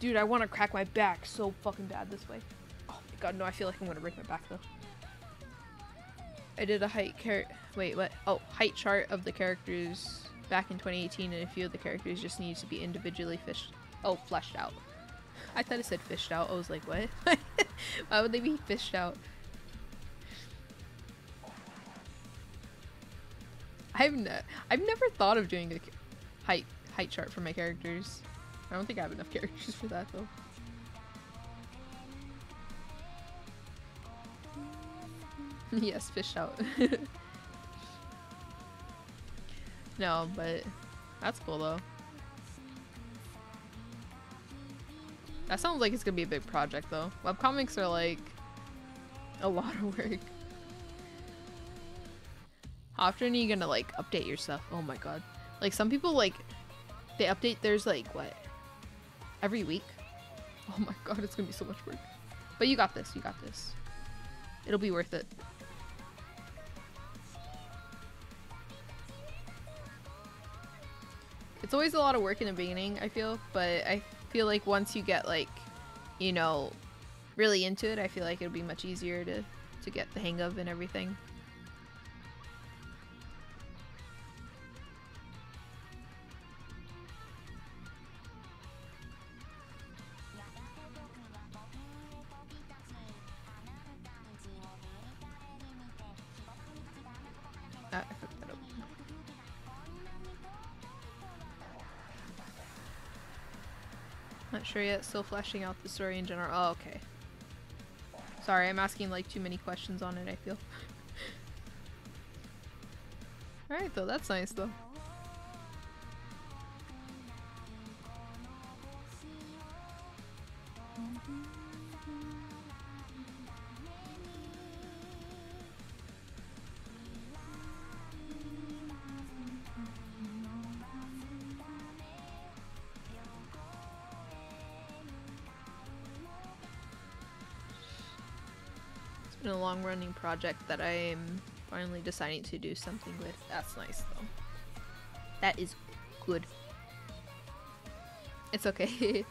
Dude, I want to crack my back so fucking bad this way. Oh my god, no, I feel like I'm gonna break my back though. I did a height chart of the characters back in 2018, and a few of the characters just need to be individually fleshed out. I thought it said fished out. I was like, what? Why would they be fished out? I've never thought of doing a height chart for my characters. I don't think I have enough characters for that though. Yes, fished out. No, but that's cool though. That sounds like it's gonna be a big project though. Webcomics are like a lot of work. How often are you gonna like update your stuff? Oh my god. Like some people like they update theirs like what? Every week? Oh my god, it's gonna be so much work. But you got this, you got this. It'll be worth it. It's always a lot of work in the beginning, I feel, but I feel like once you get like, you know, really into it, I feel like it'll be much easier to get the hang of and everything. Sure yet, still fleshing out the story in general. Oh, okay. Sorry, I'm asking like too many questions on it, I feel. Alright though, that's nice though. A long-running project that I'm finally deciding to do something with. That's nice though. That is good. It's okay.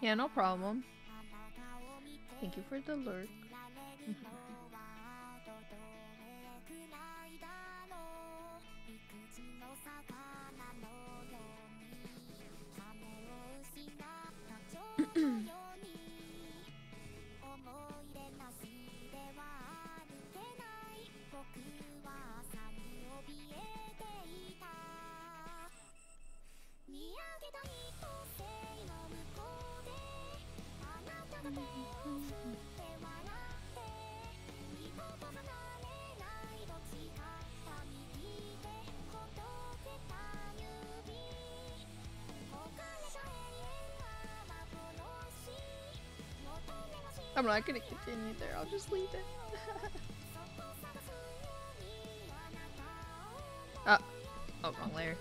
Yeah, no problem. Thank you for the lurk. I'm not gonna continue there, I'll just leave it. Oh, wrong layer.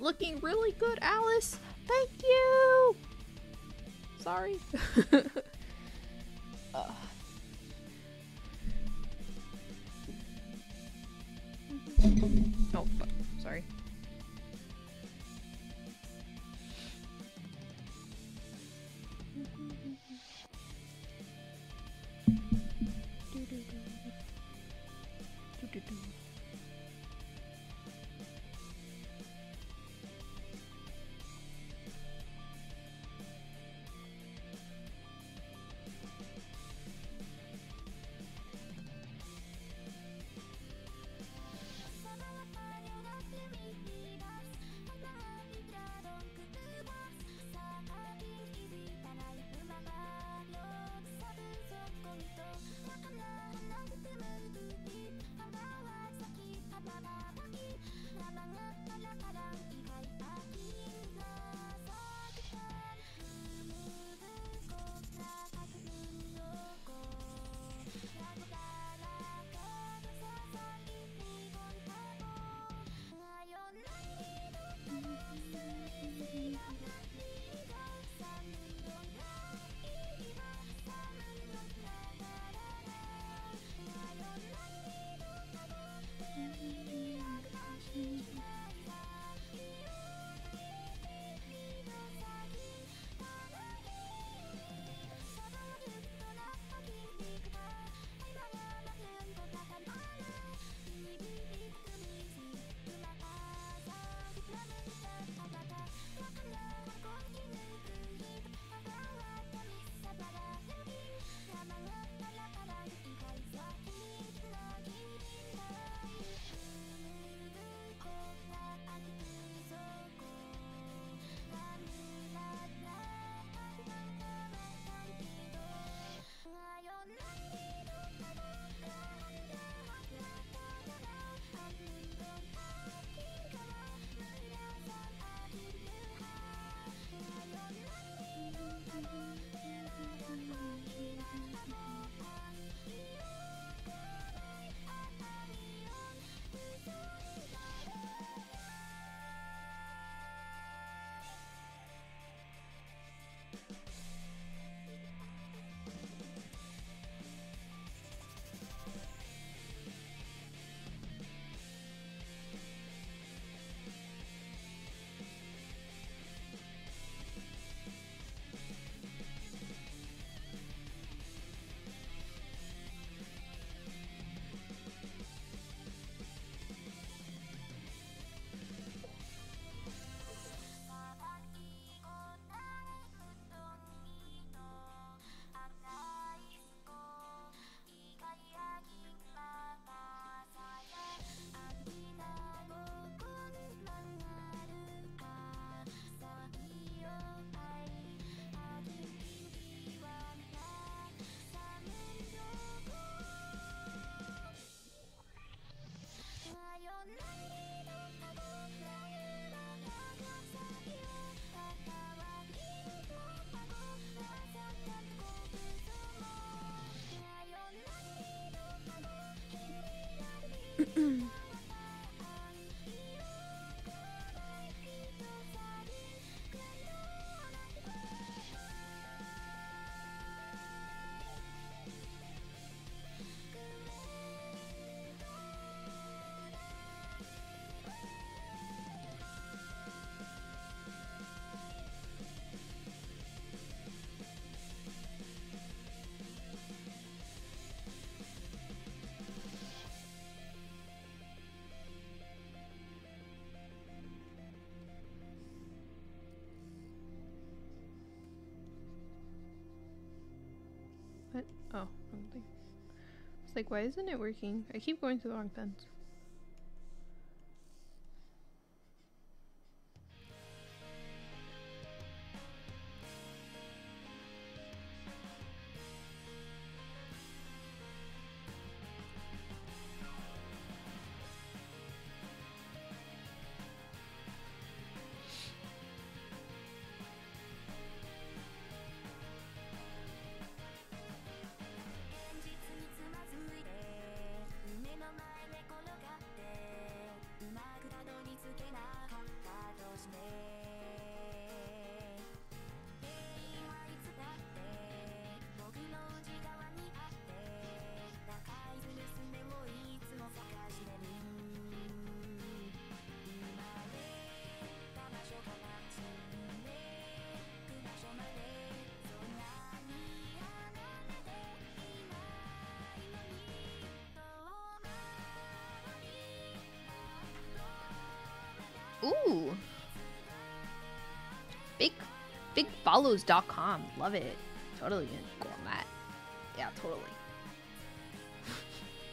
Looking really good, Alice. Thank you. Sorry. Oh, fuck. Sorry. Oh, I was like, why isn't it working? I keep going to the wrong fence. Ooh, bigfollows.com, love it. Totally gonna go on that. Yeah, totally.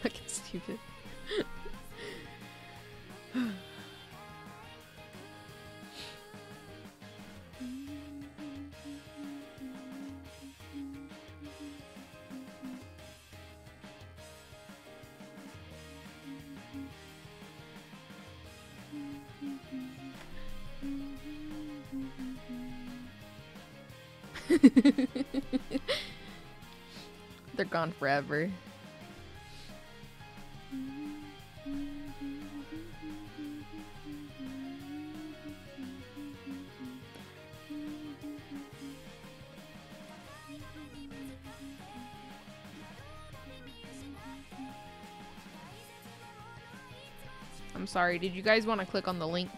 Fucking stupid. They're gone forever. I'm sorry, did you guys want to click on the link?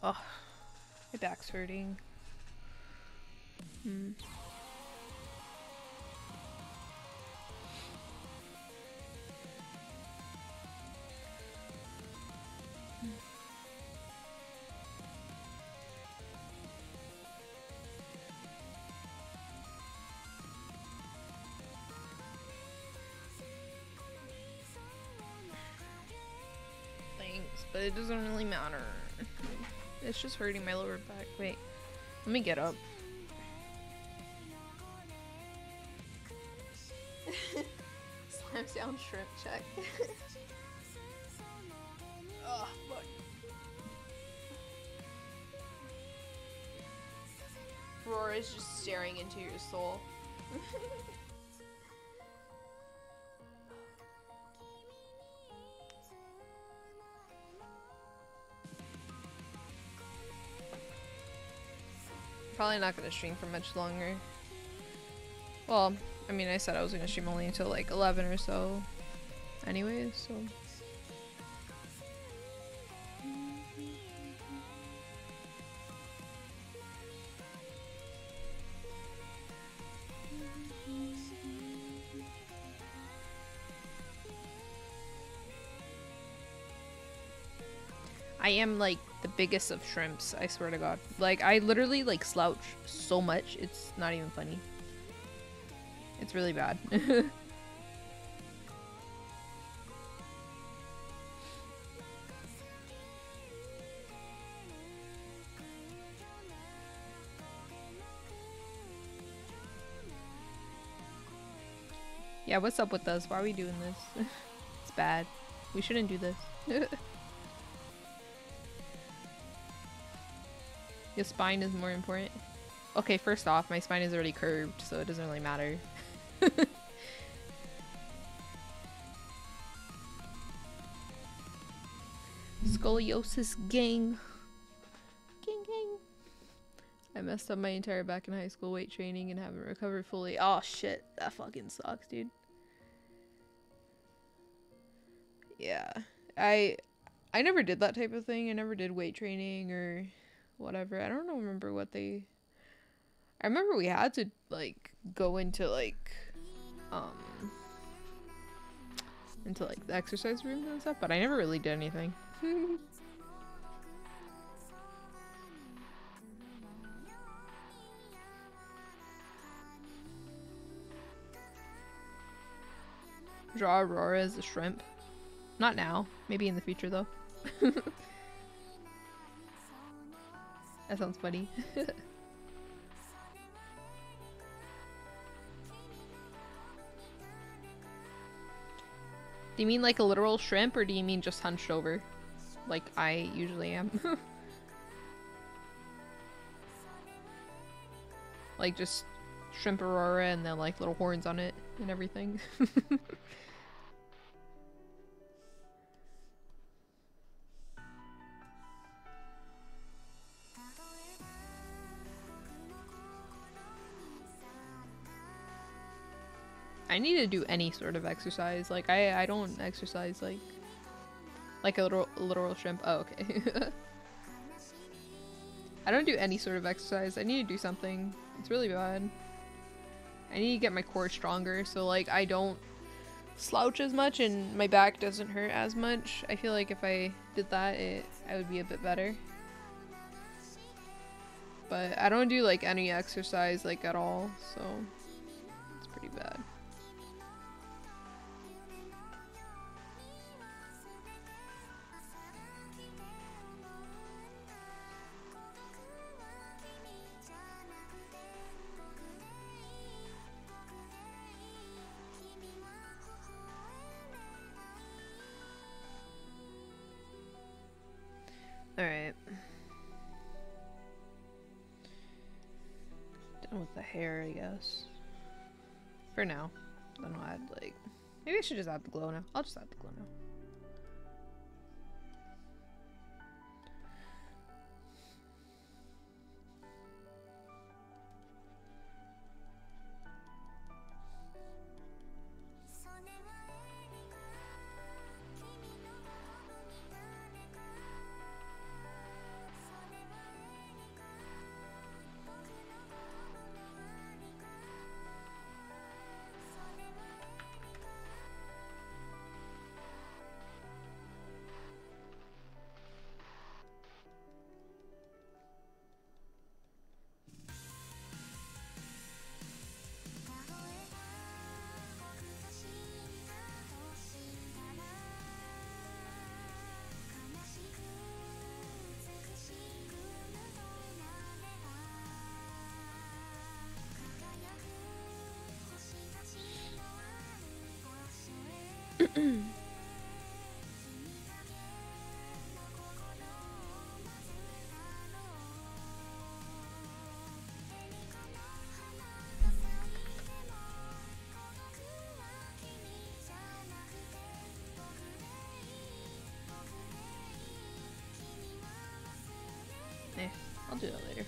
Oh, my back's hurting. Thanks, but it doesn't really matter. It's just hurting my lower back. Wait, let me get up. Slams down shrimp check. Oh, fuck. Roar is just staring into your soul. Probably not gonna stream for much longer. Well, I mean, I said I was gonna stream only until like 11 or so anyways, so. I am like the biggest of shrimps, I swear to God. Like, I literally like slouch so much, it's not even funny. It's really bad. Yeah, what's up with us? Why are we doing this? It's bad. We shouldn't do this. Your spine is more important. Okay, first off, my spine is already curved, so it doesn't really matter. Scoliosis gang. Gang gang. I messed up my entire back in high school weight training and haven't recovered fully. Oh shit, that fucking sucks, dude. Yeah. I never did that type of thing. I never did weight training or whatever. I don't remember what they... I remember we had to, like, go into, like, into, like, the exercise rooms and stuff, but I never really did anything. Draw Aurora as a shrimp. Not now. Maybe in the future, though. That sounds funny. Do you mean like a literal shrimp, or do you mean just hunched over? Like I usually am. Like just shrimp Aurora and then like little horns on it and everything. I need to do any sort of exercise. Like, I don't exercise like a literal shrimp. Oh, okay. I don't do any sort of exercise. I need to do something. It's really bad. I need to get my core stronger, so like I don't slouch as much and my back doesn't hurt as much. I feel like if I did that, I would be a bit better. But I don't do like any exercise like at all, so it's pretty bad. Done with the hair, I guess. For now. Then I'll add, like... Maybe I should just add the glow now. I'll just add the glow now. I'll do that later.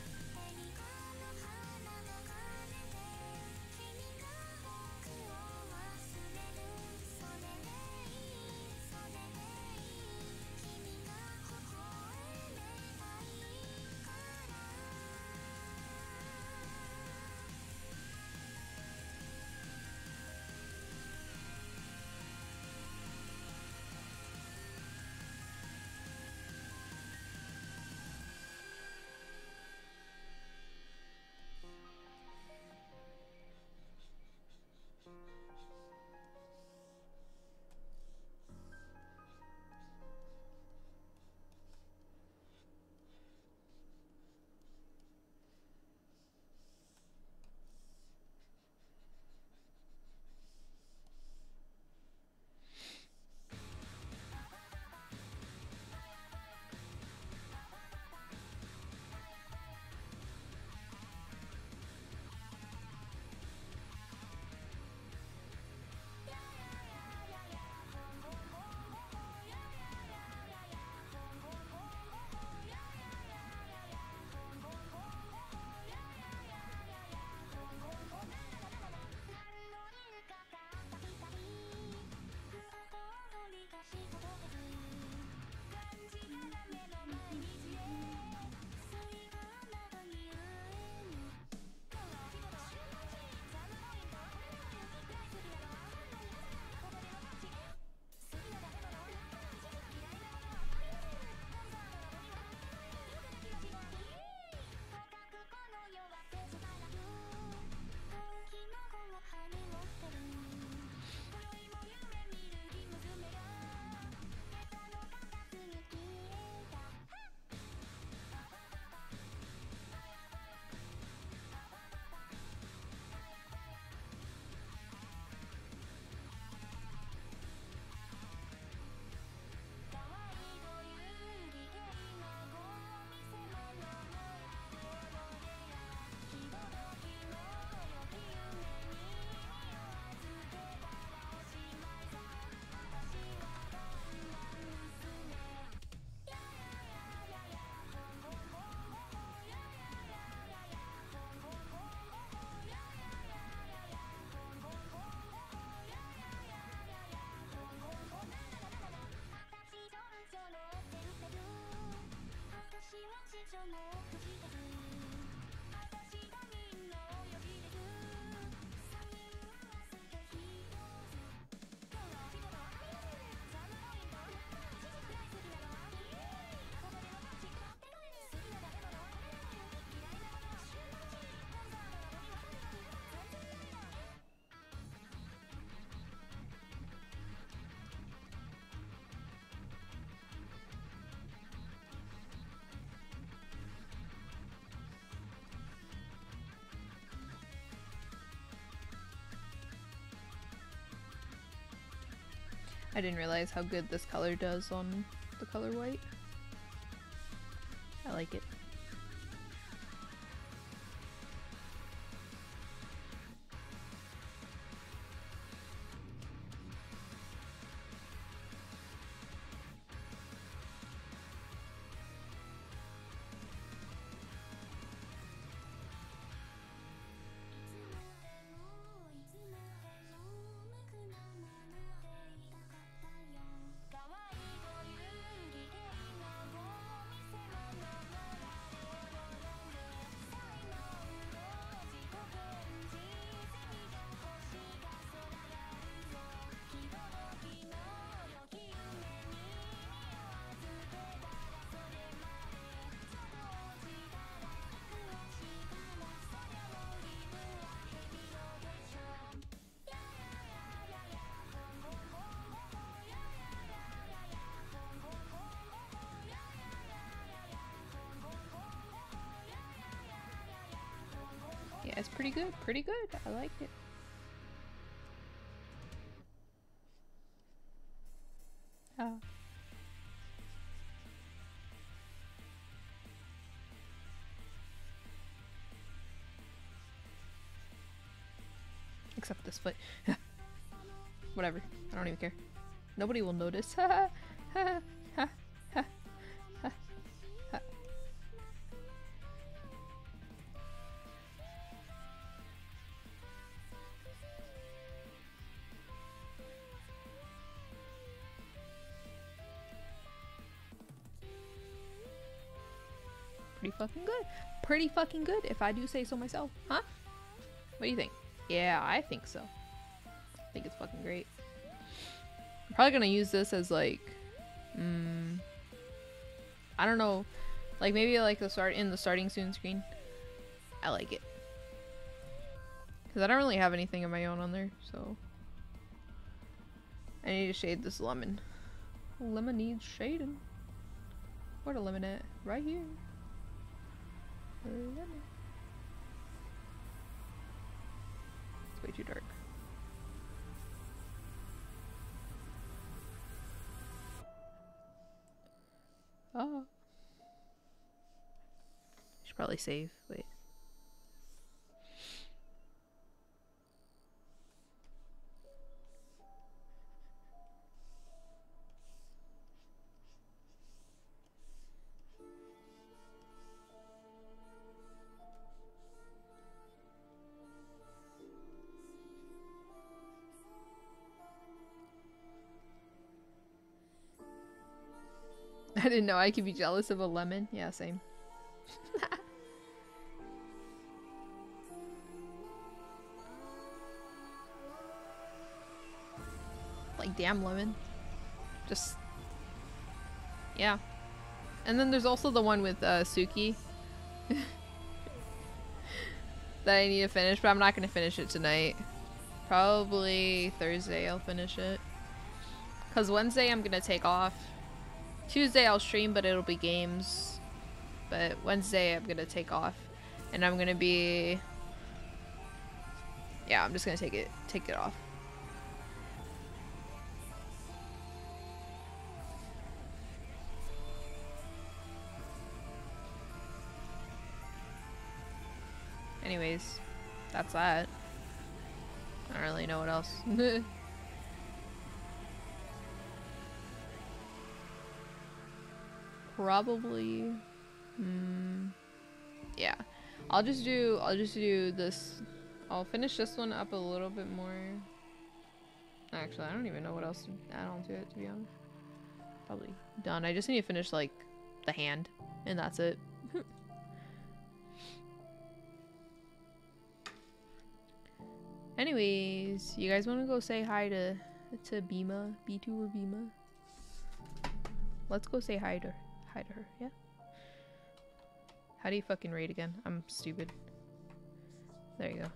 I didn't realize how good this color does on the color white. I like it. pretty good, pretty good. I like it. Oh. Except this foot. Whatever. I don't even care. Nobody will notice. Ha ha ha ha ha ha. Pretty fucking good. Pretty fucking good, if I do say so myself, huh? What do you think? Yeah, I think so. I think it's fucking great. I'm probably gonna use this as like, I don't know, like maybe like in the starting soon screen. I like it. Cause I don't really have anything of my own on there, so. I need to shade this lemon. Lemon needs shading. Where the lemon at? Right here. Lemon. It's way too dark. Oh. Should probably save. Wait. I didn't know I could be jealous of a lemon. Yeah, same. Like, damn lemon. Just... yeah. And then there's also the one with Suki. That I need to finish, but I'm not gonna finish it tonight. Probably Thursday I'll finish it. Cause Wednesday I'm gonna take off. Tuesday I'll stream, but it'll be games. But Wednesday I'm gonna take off, and I'm gonna be, yeah, I'm just gonna take it off. Anyways, that's that. I don't really know what else. Probably, yeah, I'll just do this. I'll finish this one up a little bit more. Actually, I don't even know what else to add on to it, to be honest. Probably done. I just need to finish, like, the hand, and that's it. Anyways, you guys want to go say hi to Bima, VTuber Bima? Let's go say hi to her. Hi to her, yeah? How do you fucking raid again? I'm stupid. There you go.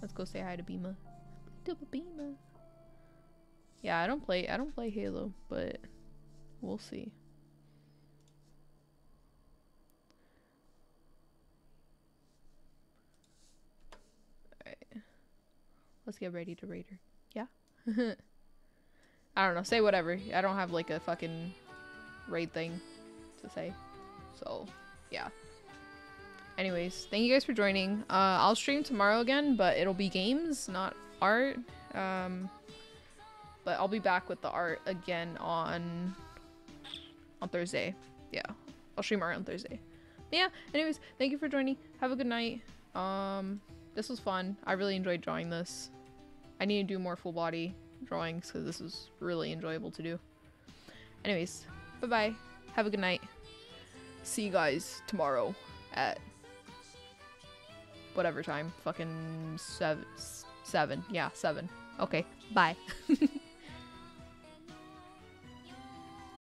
Let's go say hi to Bima. Bima. Yeah, I don't play Halo, but we'll see. Alright. Let's get ready to raid her. Yeah? I don't know, say whatever. I don't have like a fucking raid thing to say. So, yeah. Anyways, thank you guys for joining. I'll stream tomorrow again, but it'll be games, not art. But I'll be back with the art again on Thursday. Yeah, I'll stream art on Thursday. But yeah, anyways, thank you for joining. Have a good night. This was fun. I really enjoyed drawing this. I need to do more full body drawings because this was really enjoyable to do. Anyways, bye bye. Have a good night. See you guys tomorrow at whatever time. Fucking 7. Yeah, 7. Okay, bye.